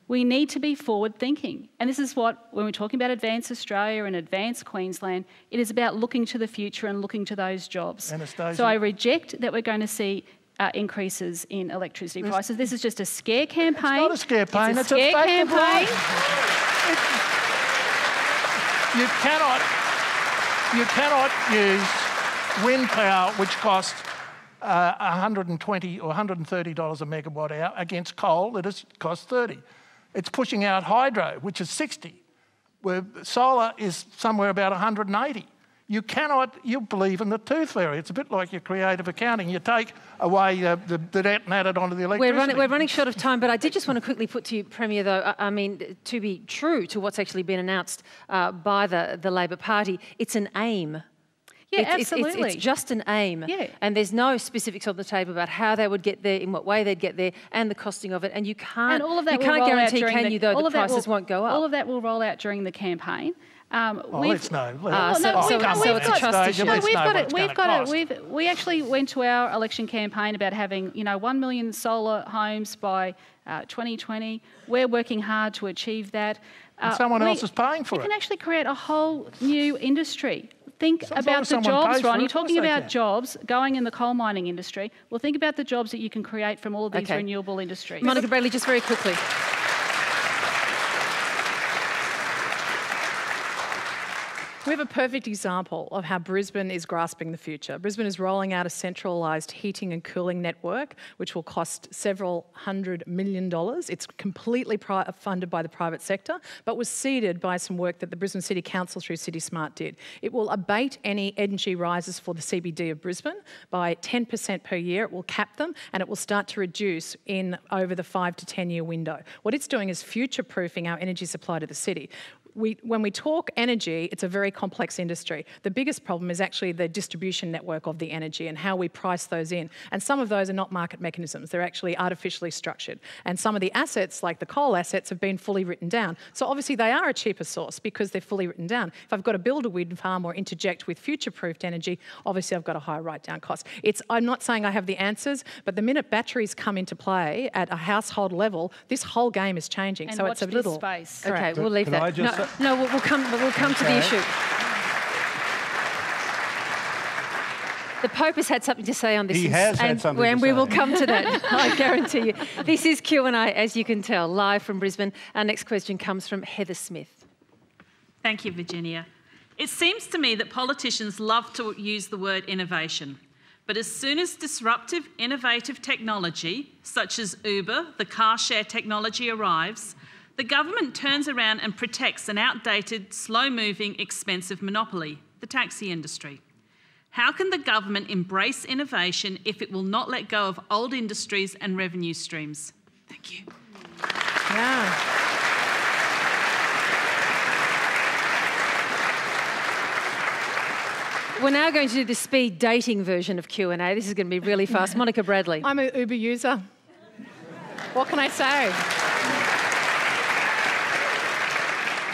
We need to be forward-thinking. And this is what, when we're talking about Advance Australia and Advance Queensland, it is about looking to the future and looking to those jobs. Annastacia. So I reject that we're going to see uh, increases in electricity it's, prices. This is just a scare campaign. It's not a scare campaign. It's a, it's scare a fake campaign. campaign. You cannot, you cannot use... wind power, which costs uh, one hundred and twenty or one hundred and thirty dollars a megawatt hour against coal that has cost thirty. It's pushing out hydro, which is sixty, where solar is somewhere about one hundred and eighty. You cannot, you believe in the tooth fairy. It's a bit like your creative accounting. You take away uh, the, the debt and add it onto the electricity. We're running, we're running short of time, but I did just want to quickly put to you, Premier, though, I, I mean, to be true to what's actually been announced uh, by the, the Labor Party, it's an aim. Yeah, it's, absolutely. It's, it's, it's just an aim. Yeah. And there's no specifics on the table about how they would get there, in what way they'd get there, and the costing of it. And you can't, and all of that you can't guarantee, can the, you, though, the prices will, won't go up. All of that will roll out during the campaign. Um, well, let's know. Uh, so, no, so, we've, so, so it's got, a trust issue. No, we've got it. We've got it. We've, we actually went to our election campaign about having, you know, one million solar homes by uh, twenty twenty. We're working hard to achieve that. Uh, and someone we, else is paying for it. We can actually create a whole new industry. Think Sounds about the jobs, Ron. You're talking about jobs going in the coal mining industry. Well, think about the jobs that you can create from all of these okay. renewable industries. Monica Bradley, just very quickly. We have a perfect example of how Brisbane is grasping the future. Brisbane is rolling out a centralised heating and cooling network, which will cost several hundred million dollars. It's completely pri- funded by the private sector, but was seeded by some work that the Brisbane City Council through City Smart did. It will abate any energy rises for the C B D of Brisbane by ten percent per year. It will cap them, and it will start to reduce in over the five to ten year window. What it's doing is future-proofing our energy supply to the city. We, when we talk energy, it's a very complex industry. The biggest problem is actually the distribution network of the energy and how we price those in. And some of those are not market mechanisms. They're actually artificially structured. And some of the assets, like the coal assets, have been fully written down. So obviously they are a cheaper source because they're fully written down. If I've got to build a wind farm or interject with future-proofed energy, obviously I've got a higher write-down cost. It's, I'm not saying I have the answers, but the minute batteries come into play at a household level, this whole game is changing. And so it's a little... space. Correct. Okay, we'll leave Can that. I just... no, No, we'll come, we'll come okay. to the issue. The Pope has had something to say on this. He has and, had something and to we say. will come to that, I guarantee you. This is Q and A, as you can tell, live from Brisbane. Our next question comes from Heather Smith. Thank you, Virginia. It seems to me that politicians love to use the word innovation, but as soon as disruptive, innovative technology, such as Uber, the car share technology arrives, the government turns around and protects an outdated, slow-moving, expensive monopoly, the taxi industry. How can the government embrace innovation if it will not let go of old industries and revenue streams? Thank you. Yeah. We're now going to do the speed dating version of Q and A. This is going to be really fast. Monica Bradley. I'm an Uber user. What can I say?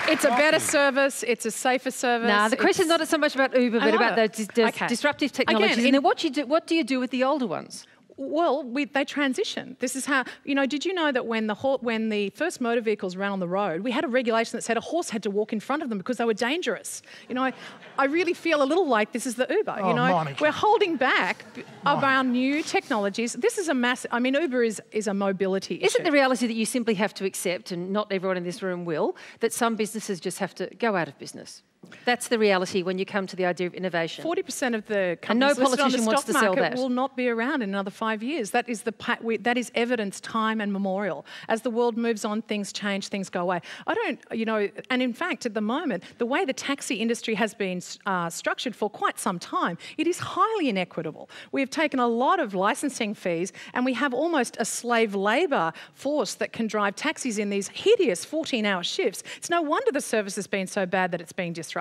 It's a better service. It's a safer service. Nah, the question's not so much about Uber, but about the dis dis okay. disruptive technologies. Again, and then what do you do? What do you do with the older ones? Well, we, they transitioned. This is how, you know, did you know that when the when the first motor vehicles ran on the road, we had a regulation that said a horse had to walk in front of them because they were dangerous. You know, I, I really feel a little like this is the Uber, oh, you know. Monica. We're holding back around new technologies. This is a massive, I mean, Uber is, is a mobility issue. Isn't the reality that you simply have to accept, and not everyone in this room will, that some businesses just have to go out of business? That's the reality when you come to the idea of innovation. forty percent of the companies listed on the stock market will not be around in another five years. That is, the, that is evidence time and memorial. As the world moves on, things change, things go away. I don't, you know, and in fact, at the moment, the way the taxi industry has been uh, structured for quite some time, it is highly inequitable. We've taken a lot of licensing fees and we have almost a slave labour force that can drive taxis in these hideous fourteen hour shifts. It's no wonder the service has been so bad that it's being disrupted.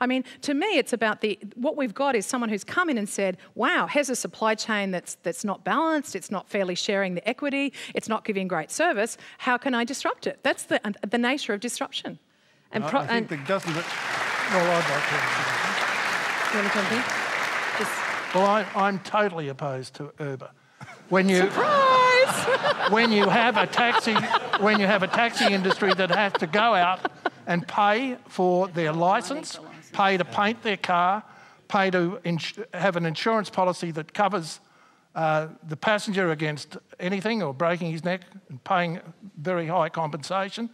I mean, to me, it's about the, what we've got is someone who's come in and said, wow, here's a supply chain that's, that's not balanced, it's not fairly sharing the equity, it's not giving great service, how can I disrupt it? That's the, uh, the nature of disruption. And no, pro I think that doesn't... Well, I'd like to... You want to jump in? Just... Well, I, I'm totally opposed to Uber. When you... Surprise! When you have a taxi, when you have a taxi industry that has to go out and pay for their licence, pay to paint their car, pay to have an insurance policy that covers uh, the passenger against anything or breaking his neck and paying very high compensation.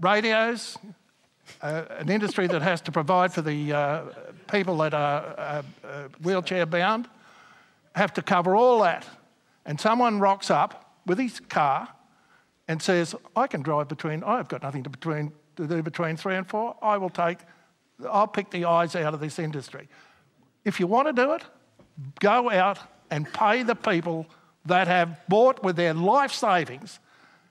Radios, uh, an industry that has to provide for the uh, people that are uh, uh, wheelchair bound, have to cover all that. And someone rocks up with his car and says, I can drive between, I've got nothing to between... to do between three and four, I will take, I'll pick the eyes out of this industry. If you want to do it, go out and pay the people that have bought with their life savings,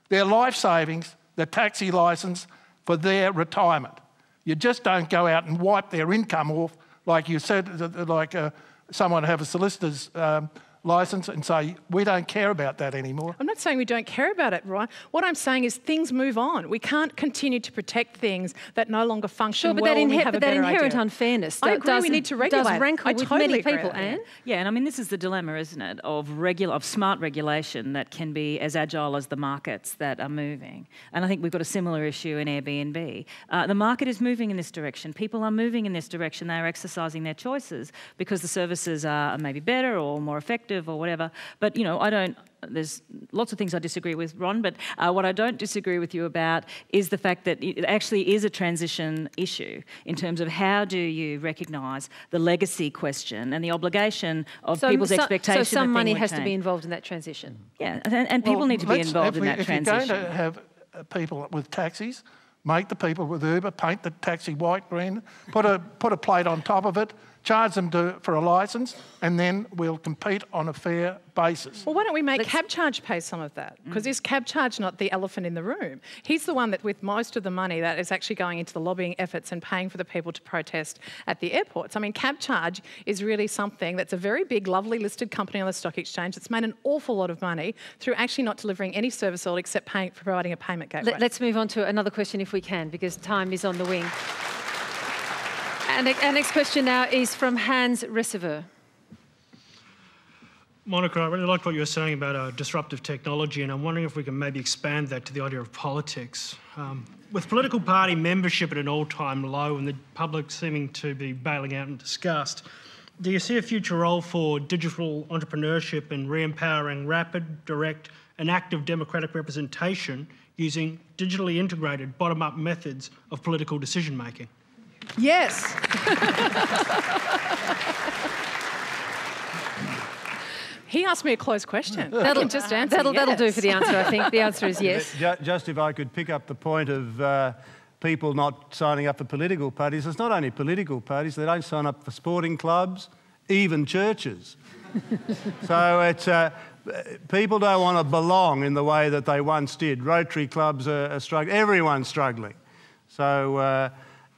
their life savings, the taxi licence for their retirement. You just don't go out and wipe their income off, like you said, like uh, someone have a solicitor's um, licence and say, we don't care about that anymore. I'm not saying we don't care about it, right? What I'm saying is things move on. We can't continue to protect things that no longer function sure, but well that we have but a that inherent idea. Unfairness. I agree does, we need to regulate. Does rankle I with totally many people, Anne. Yeah, and I mean, this is the dilemma, isn't it, of, regula of smart regulation that can be as agile as the markets that are moving. And I think we've got a similar issue in Airbnb. Uh, the market is moving in this direction. People are moving in this direction. They are exercising their choices because the services are maybe better or more effective or whatever. But, you know, I don't... There's lots of things I disagree with, Ron, but uh, what I don't disagree with you about is the fact that it actually is a transition issue in terms of how do you recognise the legacy question and the obligation of so people's so, expectations. So some money has change. to be involved in that transition. Yeah, and, and well, people need to be involved we, in that if transition. If you're going to have people with taxis, make the people with Uber, paint the taxi white, green, put a, put a plate on top of it, charge them to, for a licence, and then we'll compete on a fair basis. Well, why don't we make Let's... Cab Charge pay some of that? Because mm. is Cab Charge not the elephant in the room? He's the one that, with most of the money that is actually going into the lobbying efforts and paying for the people to protest at the airports. I mean, Cab Charge is really something that's a very big, lovely listed company on the stock exchange that's made an awful lot of money through actually not delivering any service at all except paying, providing a payment gateway. Let's move on to another question if we can, because time is on the wing. And our next question now is from Hans Receveur. Monica, I really liked what you were saying about uh, disruptive technology, and I'm wondering if we can maybe expand that to the idea of politics. Um, with political party membership at an all-time low and the public seeming to be bailing out in disgust, do you see a future role for digital entrepreneurship in re-empowering rapid, direct and active democratic representation using digitally integrated bottom-up methods of political decision-making? Yes. He asked me a close question. That'll just answer. That'll, yes. that'll do for the answer, I think. The answer is yes. Just if I could pick up the point of uh, people not signing up for political parties. It's not only political parties. They don't sign up for sporting clubs, even churches. So it's... Uh, people don't want to belong in the way that they once did. Rotary clubs are, are struggling. Everyone's struggling. So... Uh,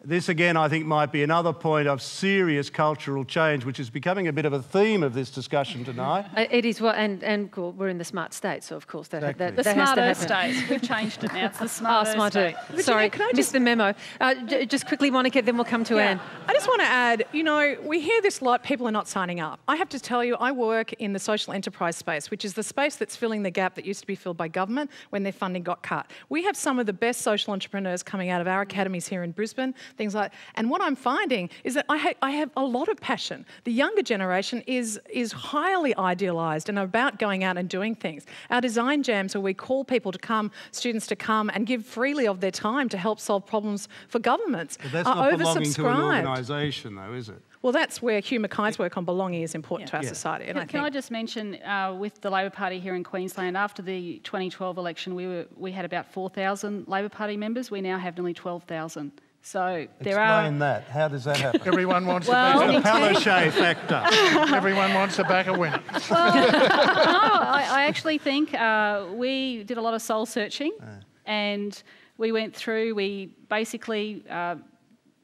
This again, I think, might be another point of serious cultural change, which is becoming a bit of a theme of this discussion tonight. It is, well, and, and we're in the smart state, so of course that, exactly. that, that, that has to happen. The smarter state. We've changed it now. It's the smarter, oh, smarter. state. Sorry, can I just... missed the memo. Uh, j just quickly, Monica, then we'll come to yeah. Anne. I just want to add, you know, we hear this a lot, people are not signing up. I have to tell you, I work in the social enterprise space, which is the space that's filling the gap that used to be filled by government when their funding got cut. We have some of the best social entrepreneurs coming out of our academies here in Brisbane, things like, and what I'm finding is that I, ha I have a lot of passion. The younger generation is, is highly idealised and are about going out and doing things. Our design jams where we call people to come, students to come and give freely of their time to help solve problems for governments are oversubscribed. But that's not belonging to an organisation though, is it? Well, that's where Hugh Mackay's work on belonging is important yeah. to our yeah. society. And can I, can I just mention, uh, with the Labor Party here in Queensland, after the twenty twelve election, we, were, we had about four thousand Labor Party members. We now have nearly twelve thousand. So there are... Explain that. How does that happen? Everyone wants well, to back a winner. It's the Palaszczuk factor. Everyone wants to back a winner. Well, no, I, I actually think uh, we did a lot of soul searching uh. and we went through, we basically uh,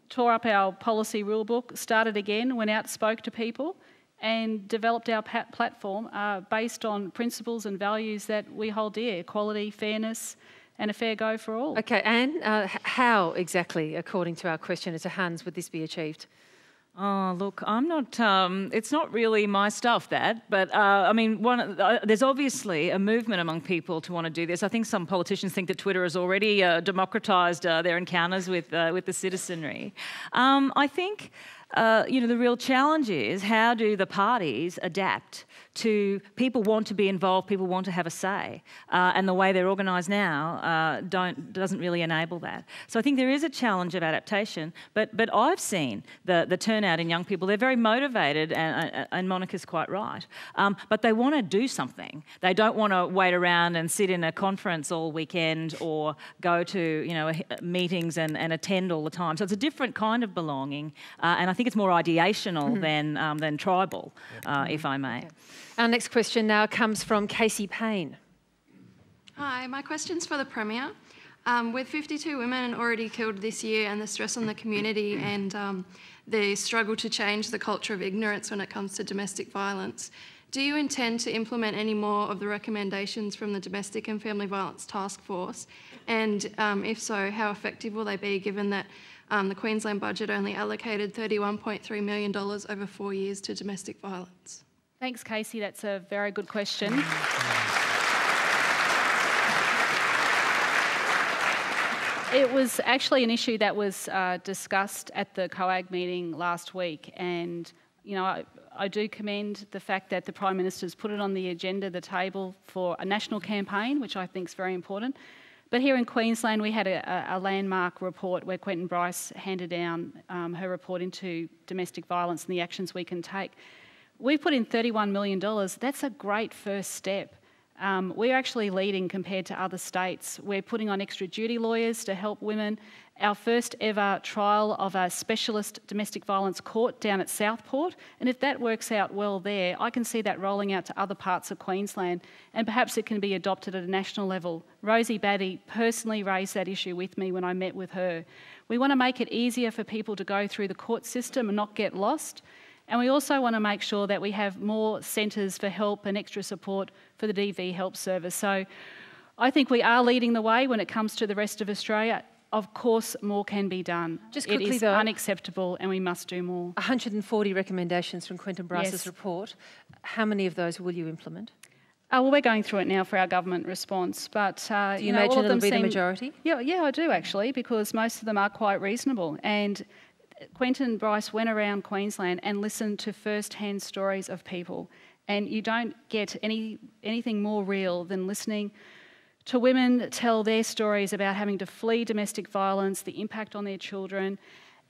tore up our policy rule book, started again, went out, spoke to people and developed our pat platform uh, based on principles and values that we hold dear, equality, fairness, and a fair go for all. Okay, Anne, uh, how exactly, according to our questioner to Hans, would this be achieved? Oh, look, I'm not, um, it's not really my stuff, that, but uh, I mean, one, uh, there's obviously a movement among people to want to do this. I think some politicians think that Twitter has already uh, democratised uh, their encounters with, uh, with the citizenry. Um, I think, uh, you know, the real challenge is how do the parties adapt to people want to be involved, people want to have a say, uh, and the way they're organised now uh, don't, doesn't really enable that. So I think there is a challenge of adaptation, but, but I've seen the, the turnout in young people. They're very motivated, and, and Monica's quite right, um, but they want to do something. They don't want to wait around and sit in a conference all weekend or go to, you know, meetings and, and attend all the time. So it's a different kind of belonging, uh, and I think it's more ideational mm-hmm. than, um, than tribal, uh, mm-hmm. if I may. Yeah. Our next question now comes from Casey Payne. Hi, my question's for the Premier. Um, with fifty-two women already killed this year and the stress on the community and um, the struggle to change the culture of ignorance when it comes to domestic violence, do you intend to implement any more of the recommendations from the Domestic and Family Violence Task Force? And um, if so, how effective will they be given that um, the Queensland budget only allocated thirty-one point three million dollars over four years to domestic violence? Thanks, Casey. That's a very good question. It was actually an issue that was uh, discussed at the COAG meeting last week, and you know, I, I do commend the fact that the Prime Minister's put it on the agenda, the table, for a national campaign, which I think is very important. But here in Queensland, we had a, a landmark report where Quentin Bryce handed down um, her report into domestic violence and the actions we can take. We've put in thirty-one million dollars. That's a great first step. Um, we're actually leading compared to other states. We're putting on extra duty lawyers to help women. Our first ever trial of a specialist domestic violence court down at Southport. And if that works out well there, I can see that rolling out to other parts of Queensland. And perhaps it can be adopted at a national level. Rosie Batty personally raised that issue with me when I met with her. We want to make it easier for people to go through the court system and not get lost. And we also want to make sure that we have more centres for help and extra support for the D V Help Service. So I think we are leading the way when it comes to the rest of Australia. Of course, more can be done. Just quickly, it is though, unacceptable and we must do more. one hundred and forty recommendations from Quentin Bryce's yes. report. How many of those will you implement? Uh, well, we're going through it now for our government response, but uh, do you, you know, imagine all of them it'll be seem... the majority? Yeah, yeah, I do actually, because most of them are quite reasonable. And Quentin Bryce went around Queensland and listened to first-hand stories of people, and you don't get any anything more real than listening to women tell their stories about having to flee domestic violence, the impact on their children,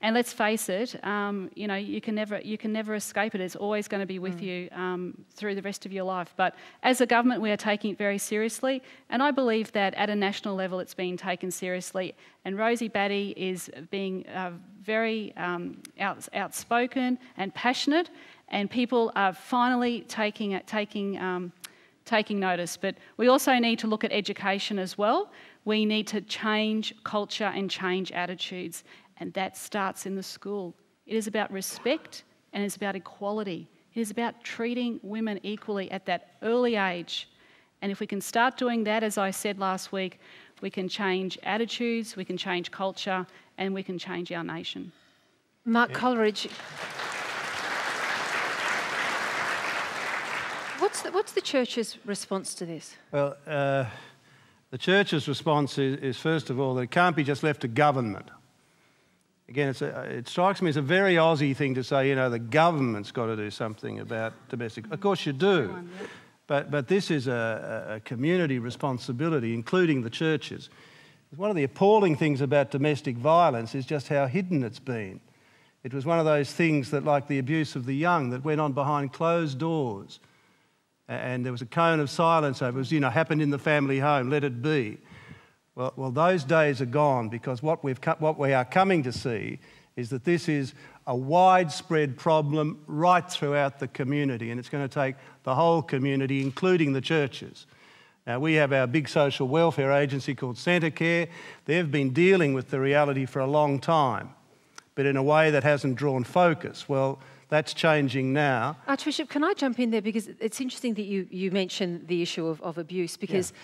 and let's face it, um, you know, you can never you can never escape it. It's always going to be with mm. you um, through the rest of your life. But as a government, we are taking it very seriously, and I believe that at a national level, it's being taken seriously. And Rosie Batty is being uh, very um, out, outspoken and passionate, and people are finally taking taking um, taking notice. But we also need to look at education as well. We need to change culture and change attitudes. and that starts in the school. It is about respect and it's about equality. It is about treating women equally at that early age. And if we can start doing that, as I said last week, we can change attitudes, we can change culture, and we can change our nation. Mark yeah. Coleridge. What's the, what's the Church's response to this? Well, uh, the Church's response is, is, first of all, that it can't be just left to government. Again, it's a, it strikes me as a very Aussie thing to say, you know, the government's got to do something about domestic... Of course you do. On, yeah. But, but this is a, a community responsibility, including the churches. One of the appalling things about domestic violence is just how hidden it's been. It was one of those things that, like the abuse of the young, that went on behind closed doors. And there was a cone of silence over it. It was, you know, happened in the family home, let it be. Well, well those days are gone, because what, we've what we are coming to see is that this is a widespread problem right throughout the community, and it's going to take the whole community, including the churches. Now, we have our big social welfare agency called Centacare. They've been dealing with the reality for a long time, but in a way that hasn't drawn focus. Well, that's changing now. Archbishop, can I jump in there? Because it's interesting that you, you mentioned the issue of, of abuse, because yeah.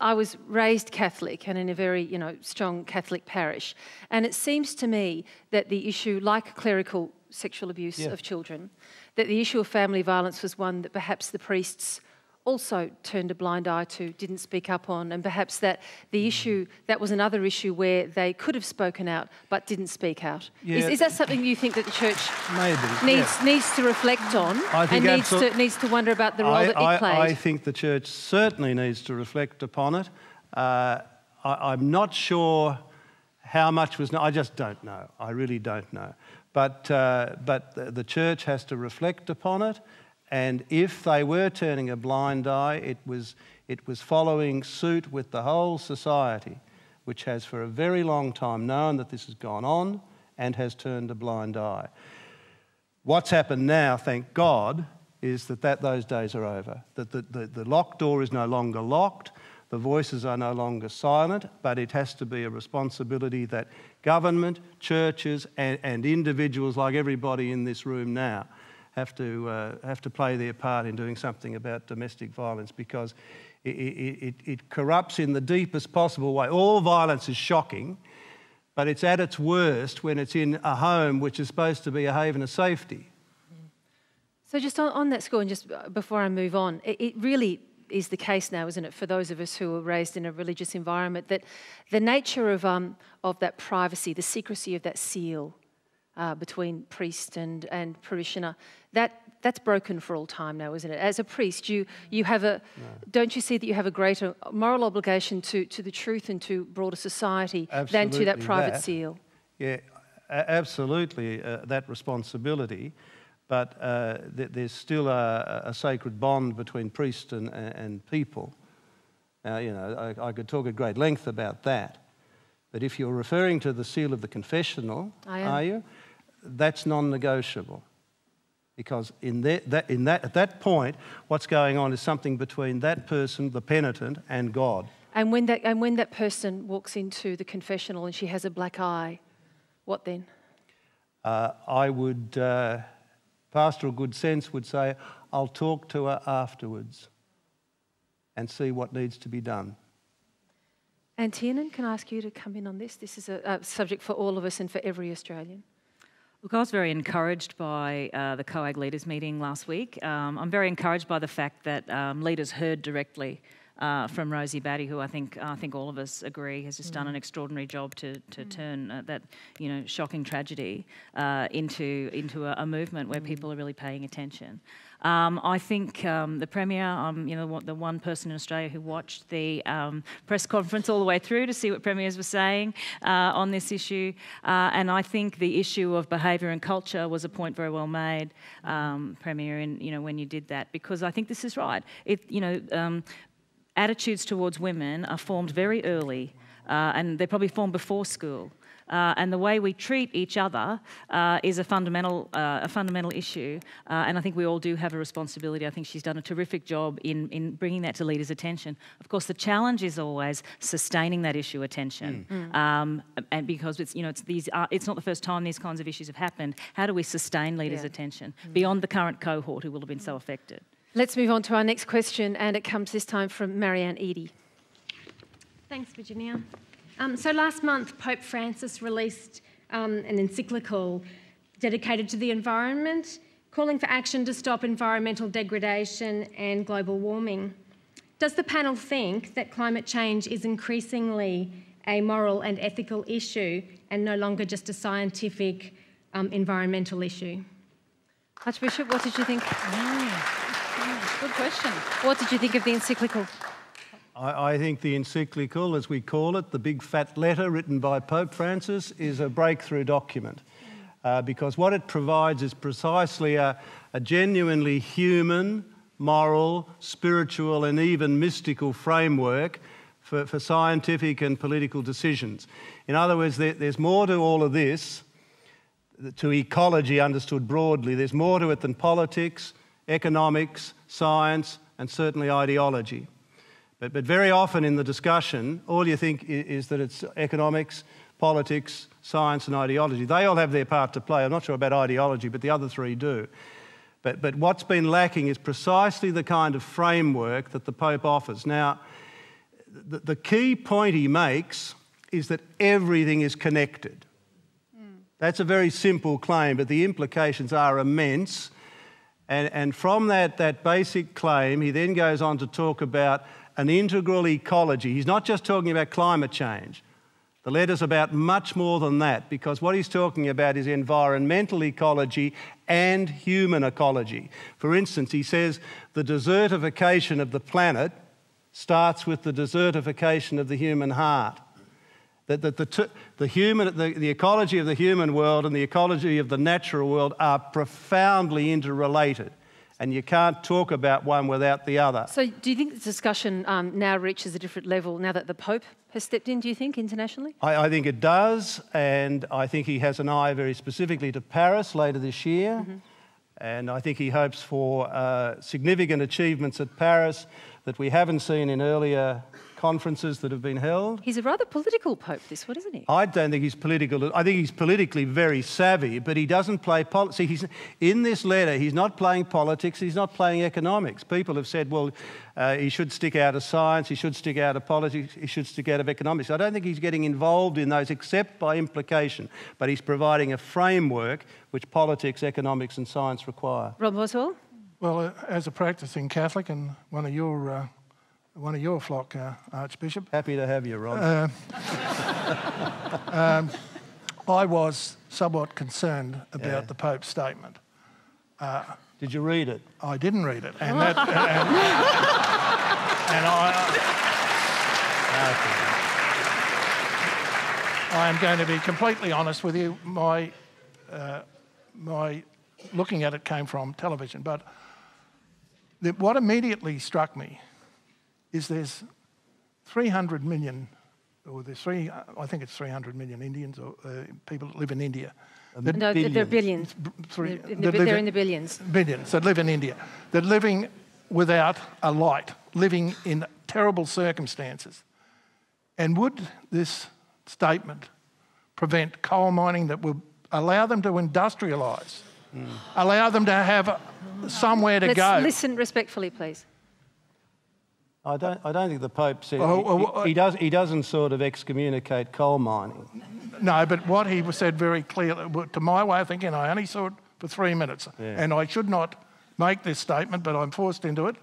I was raised Catholic and in a very, you know, strong Catholic parish. And it seems to me that the issue, like clerical sexual abuse yeah. of children, that the issue of family violence was one that perhaps the priests also turned a blind eye to, didn't speak up on, and perhaps that the issue, that was another issue where they could have spoken out but didn't speak out. Yeah. Is, is that something you think that the Church Maybe, needs, yeah. needs to reflect on and needs to, needs to wonder about the role I, that it played? I think the Church certainly needs to reflect upon it. Uh, I, I'm not sure how much was... No, I just don't know. I really don't know. But, uh, but the, the Church has to reflect upon it. And if they were turning a blind eye, it was, it was following suit with the whole society, which has for a very long time known that this has gone on and has turned a blind eye. What's happened now, thank God, is that, that those days are over, that the, the, the locked door is no longer locked, the voices are no longer silent, but it has to be a responsibility that government, churches and, and individuals like everybody in this room now have to, uh, have to play their part in doing something about domestic violence, because it, it, it corrupts in the deepest possible way. All violence is shocking, but it's at its worst when it's in a home which is supposed to be a haven of safety. So just on, on that score, and just before I move on, it, it really is the case now, isn't it, for those of us who are raised in a religious environment, that the nature of, um, of that privacy, the secrecy of that seal, Uh, between priest and, and parishioner, that, that's broken for all time now, isn't it? As a priest, you, you have a, no. don't you see that you have a greater moral obligation to, to the truth and to broader society absolutely than to that private that. seal? Yeah, absolutely, uh, that responsibility. But uh, th there's still a, a sacred bond between priest and, and people. Uh, you know, I, I could talk at great length about that. But if you're referring to the seal of the confessional, are you? That's non-negotiable, because in that, that, in that, at that point, what's going on is something between that person, the penitent, and God. And when that, and when that person walks into the confessional and she has a black eye, what then? Uh, I would, uh, pastoral good sense would say, I'll talk to her afterwards and see what needs to be done. Anne Tiernan, can I ask you to come in on this? This is a, a subject for all of us and for every Australian. Look, I was very encouraged by uh, the C O A G leaders meeting last week. Um, I'm very encouraged by the fact that um, leaders heard directly uh, from Rosie Batty, who I think I think all of us agree has just mm. done an extraordinary job to to mm. turn uh, that you know shocking tragedy uh, into into a, a movement where mm. people are really paying attention. Um, I think um, the Premier, um, you know, the one person in Australia who watched the um, press conference all the way through to see what Premiers were saying uh, on this issue, uh, and I think the issue of behaviour and culture was a point very well made, um, Premier, in, you know, when you did that, because I think this is right. It, you know, um, attitudes towards women are formed very early, uh, and they're probably formed before school. uh, and the way we treat each other uh, is a fundamental, uh, a fundamental issue, uh, and I think we all do have a responsibility. I think she's done a terrific job in, in bringing that to leaders' attention. Of course, the challenge is always sustaining that issue attention, mm. um, and because it's, you know, it's, these are, it's not the first time these kinds of issues have happened. How do we sustain leaders' yeah. attention mm. beyond the current cohort who will have been so affected? Let's move on to our next question, and it comes this time from Marianne Eady. Thanks, Virginia. Um, so last month, Pope Francis released um, an encyclical dedicated to the environment, calling for action to stop environmental degradation and global warming. Does the panel think that climate change is increasingly a moral and ethical issue and no longer just a scientific um, environmental issue? Archbishop, what did you think? Mm. Good question. What did you think of the encyclical? I, I think the encyclical, as we call it, the big fat letter written by Pope Francis, is a breakthrough document uh, because what it provides is precisely a, a genuinely human, moral, spiritual and even mystical framework for, for scientific and political decisions. In other words, there, there's more to all of this, to ecology understood broadly. There's more to it than politics, economics, science and certainly ideology. But, but very often in the discussion, all you think is, is that it's economics, politics, science and ideology. They all have their part to play. I'm not sure about ideology, but the other three do. But, but what's been lacking is precisely the kind of framework that the Pope offers. Now, the, the key point he makes is that everything is connected. Mm. That's a very simple claim, but the implications are immense. And, and from that, that basic claim, he then goes on to talk about an integral ecology. He's not just talking about climate change. The letter's about much more than that, because what he's talking about is environmental ecology and human ecology. For instance, he says the desertification of the planet starts with the desertification of the human heart. That the, the, the, human, the, the ecology of the human world and the ecology of the natural world are profoundly interrelated, and you can't talk about one without the other. So do you think the discussion um, now reaches a different level now that the Pope has stepped in, do you think, internationally? I, I think it does, and I think he has an eye very specifically to Paris later this year, mm-hmm. and I think he hopes for uh, significant achievements at Paris that we haven't seen in earlier conferences that have been held. He's a rather political pope, this one, isn't he? I don't think he's political. I think he's politically very savvy, but he doesn't play policy. He's, in this letter, he's not playing politics, he's not playing economics. People have said, well, uh, he should stick out of science, he should stick out of politics, he should stick out of economics. I don't think he's getting involved in those except by implication, but he's providing a framework which politics, economics and science require. Ron Boswell? Well, uh, as a practising Catholic and one of your... Uh, one of your flock, uh, Archbishop. Happy to have you, Ron. Uh, um, I was somewhat concerned about yeah. the Pope's statement. Uh, Did you read it? I didn't read it. And, that, and, and I... Okay. I am going to be completely honest with you. My, uh, my looking at it came from television, but the, what immediately struck me is there's three hundred million, or there's three, I think it's three hundred million Indians or uh, people that live in India. That no, billions. They're billions. Three, they're that they're in the billions. Billions that live in India. They're living without a light, living in terrible circumstances. And would this statement prevent coal mining that will allow them to industrialise, mm. allow them to have somewhere to Let's go? Listen respectfully, please. I don't, I don't think the Pope said... Oh, oh, oh, he, he, does, he doesn't sort of excommunicate coal mining. No, but what he said very clearly, to my way of thinking, I only saw it for three minutes. Yeah. And I should not make this statement, but I'm forced into it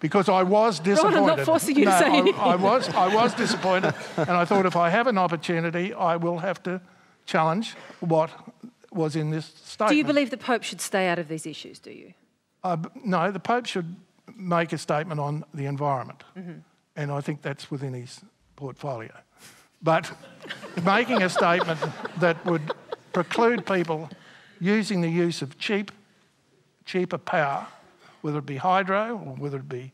because I was disappointed. Ron, I'm not forcing you no, to say anything. I, I, was, I was disappointed. And I thought if I have an opportunity, I will have to challenge what was in this statement. Do you believe the Pope should stay out of these issues, do you? Uh, no, the Pope should... make a statement on the environment, mm-hmm. and I think that's within his portfolio. But making a statement that would preclude people using the use of cheap, cheaper power, whether it be hydro or whether it be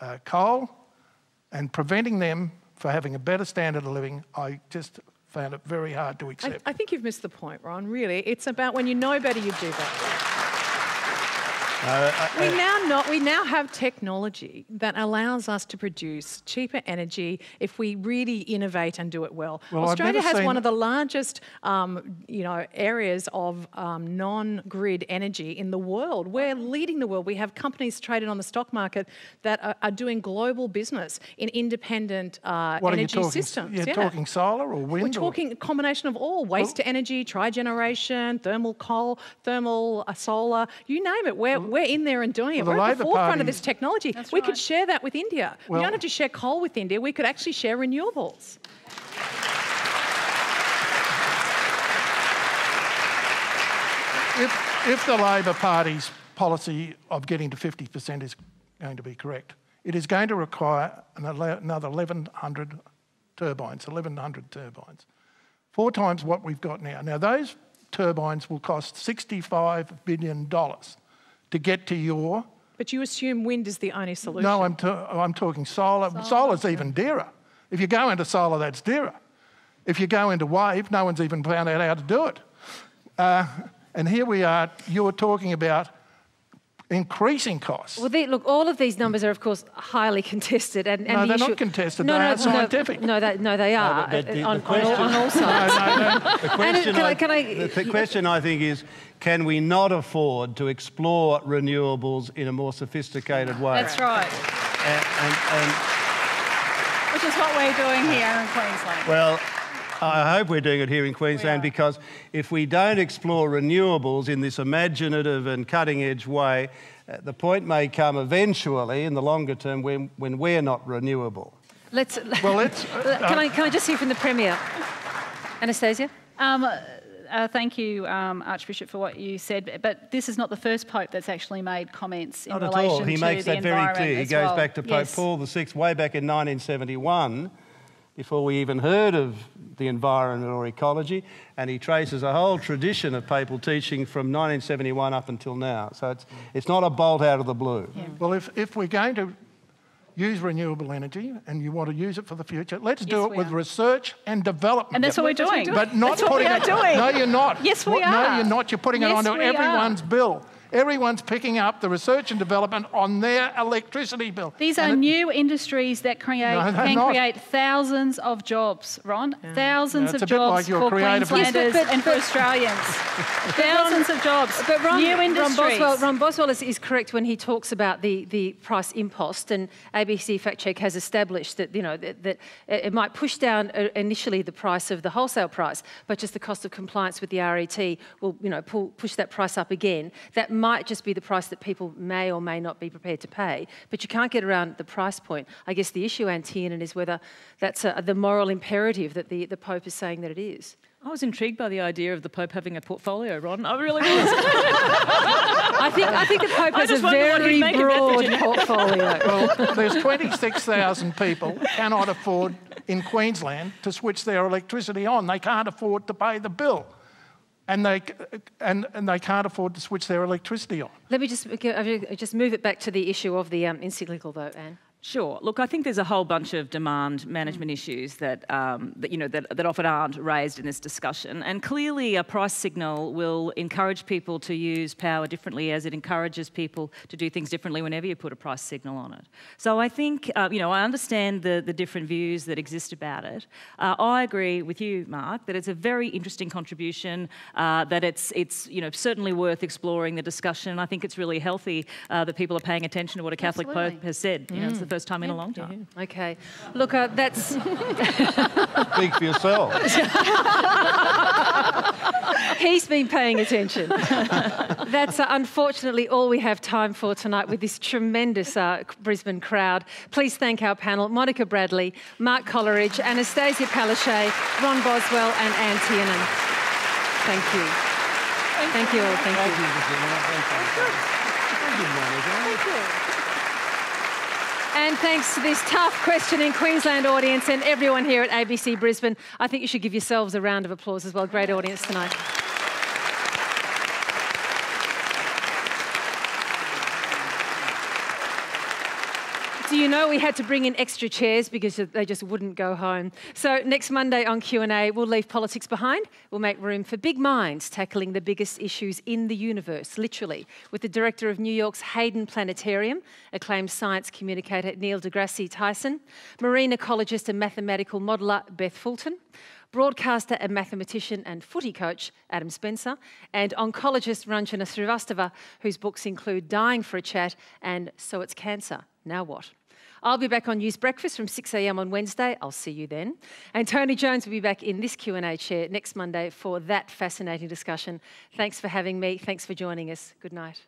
uh, coal, and preventing them from having a better standard of living, I just found it very hard to accept. I, I think you've missed the point, Ron, really. It's about when you know better, you do that. Uh, I, I, we, now not, we now have technology that allows us to produce cheaper energy if we really innovate and do it well. well Australia has one of the largest um, you know, areas of um, non-grid energy in the world. We're leading the world. We have companies traded on the stock market that are, are doing global business in independent uh, what energy are you talking, systems. You're yeah. talking solar or wind? We're talking or? a combination of all. Waste well, to energy, trigeneration, thermal coal, thermal uh, solar, you name it. We're, well, We're in there and doing it. Well, the We're at the forefront Party, of this technology. That's we right. could share that with India. Well, we don't have to share coal with India. We could actually share renewables. If, if the Labor Party's policy of getting to fifty percent is going to be correct, it is going to require another eleven hundred turbines, eleven hundred turbines, four times what we've got now. Now, those turbines will cost sixty-five billion dollars. To get to your... But you assume wind is the only solution. No, I'm, I'm talking solar. solar. Solar's even dearer. If you go into solar, that's dearer. If you go into wave, no one's even found out how to do it. Uh, and here we are, you're talking about increasing costs. Well, they, look, all of these numbers are, of course, highly contested. And, and no, the they're issue... not contested. No, they no, are no, scientific. No, they, no, they are. No, the, on, the question, on, all, on all sides. The question, I, can I, the, the question I think is, can we not afford to explore renewables in a more sophisticated way? That's right. And, and, and Which is what we're doing here in Queensland. Well, I hope we're doing it here in Queensland, because if we don't explore renewables in this imaginative and cutting-edge way, uh, the point may come eventually in the longer term when, when we're not renewable. Let's... Well, let's... Uh, can, I, can I just hear from the Premier? Anastacia? Um, Uh, thank you, um, Archbishop, for what you said. But this is not the first Pope that's actually made comments in relation to the environment. Not at all. He makes that very clear. He goes back to Pope Paul the Sixth way back in nineteen seventy-one, before we even heard of the environment or ecology, and he traces a whole tradition of papal teaching from nineteen seventy-one up until now. So it's, it's not a bolt out of the blue. Yeah. Well, if, if we're going to use renewable energy, and you want to use it for the future, let's yes, do it with are. research and development. And that's what we're doing. But not that's putting what we are it, doing. No, you're not. Yes, we what, are. No, you're not. You're putting yes, it onto everyone's are. bill. Everyone's picking up the research and development on their electricity bill. These and are it, new industries that create no, can not. create thousands of jobs, Ron. Yeah. Thousands yeah, of jobs like for Queenslanders yes, and for Australians. thousands of jobs. But Ron, new industries. Ron Boswell, Ron Boswell is, is correct when he talks about the the price impost, and A B C Fact Check has established that you know that, that it might push down initially the price of the wholesale price, but just the cost of compliance with the R E T will you know pull, push that price up again. That might just be the price that people may or may not be prepared to pay, but you can't get around the price point. I guess the issue, Anne Tiernan, is whether that's a, the moral imperative that the, the Pope is saying that it is. I was intrigued by the idea of the Pope having a portfolio, Ron. I really was. I think I think the Pope has a very broad portfolio. Well, there's twenty-six thousand people cannot afford in Queensland to switch their electricity on. They can't afford to pay the bill. And they, and, and they can't afford to switch their electricity on. Let me just, just move it back to the issue of the um, encyclical, though, Anne. Sure. Look, I think there's a whole bunch of demand management mm. issues that, um, that you know that, that often aren't raised in this discussion. And clearly, a price signal will encourage people to use power differently, as it encourages people to do things differently whenever you put a price signal on it. So I think uh, you know I understand the the different views that exist about it. Uh, I agree with you, Mark, that it's a very interesting contribution. Uh, that it's it's you know certainly worth exploring the discussion. I think it's really healthy uh, that people are paying attention to what a Catholic Absolutely. Pope has said. You mm. know, it's the first time in a long time. Yeah. Okay. Look, uh, that's... Speak for yourself. He's been paying attention. That's uh, unfortunately all we have time for tonight with this tremendous uh, Brisbane crowd. Please thank our panel, Monica Bradley, Mark Coleridge, Annastacia Palaszczuk, Ron Boswell and Anne Tiernan. Thank you. Thank, thank you all. Thank, thank you. you. Thank you, Monica. Thank you. And thanks to this tough questioning Queensland audience and everyone here at A B C Brisbane. I think you should give yourselves a round of applause as well. Great audience tonight. So you know we had to bring in extra chairs because they just wouldn't go home. So next Monday on Q and A, we'll leave politics behind. We'll make room for big minds tackling the biggest issues in the universe, literally, with the director of New York's Hayden Planetarium, acclaimed science communicator Neil deGrasse Tyson, marine ecologist and mathematical modeller Beth Fulton, broadcaster and mathematician and footy coach Adam Spencer, and oncologist Ranjana Srivastava, whose books include Dying for a Chat and So It's Cancer, Now What? I'll be back on News Breakfast from six A M on Wednesday. I'll see you then. And Tony Jones will be back in this Q and A chair next Monday for that fascinating discussion. Thanks for having me. Thanks for joining us. Good night.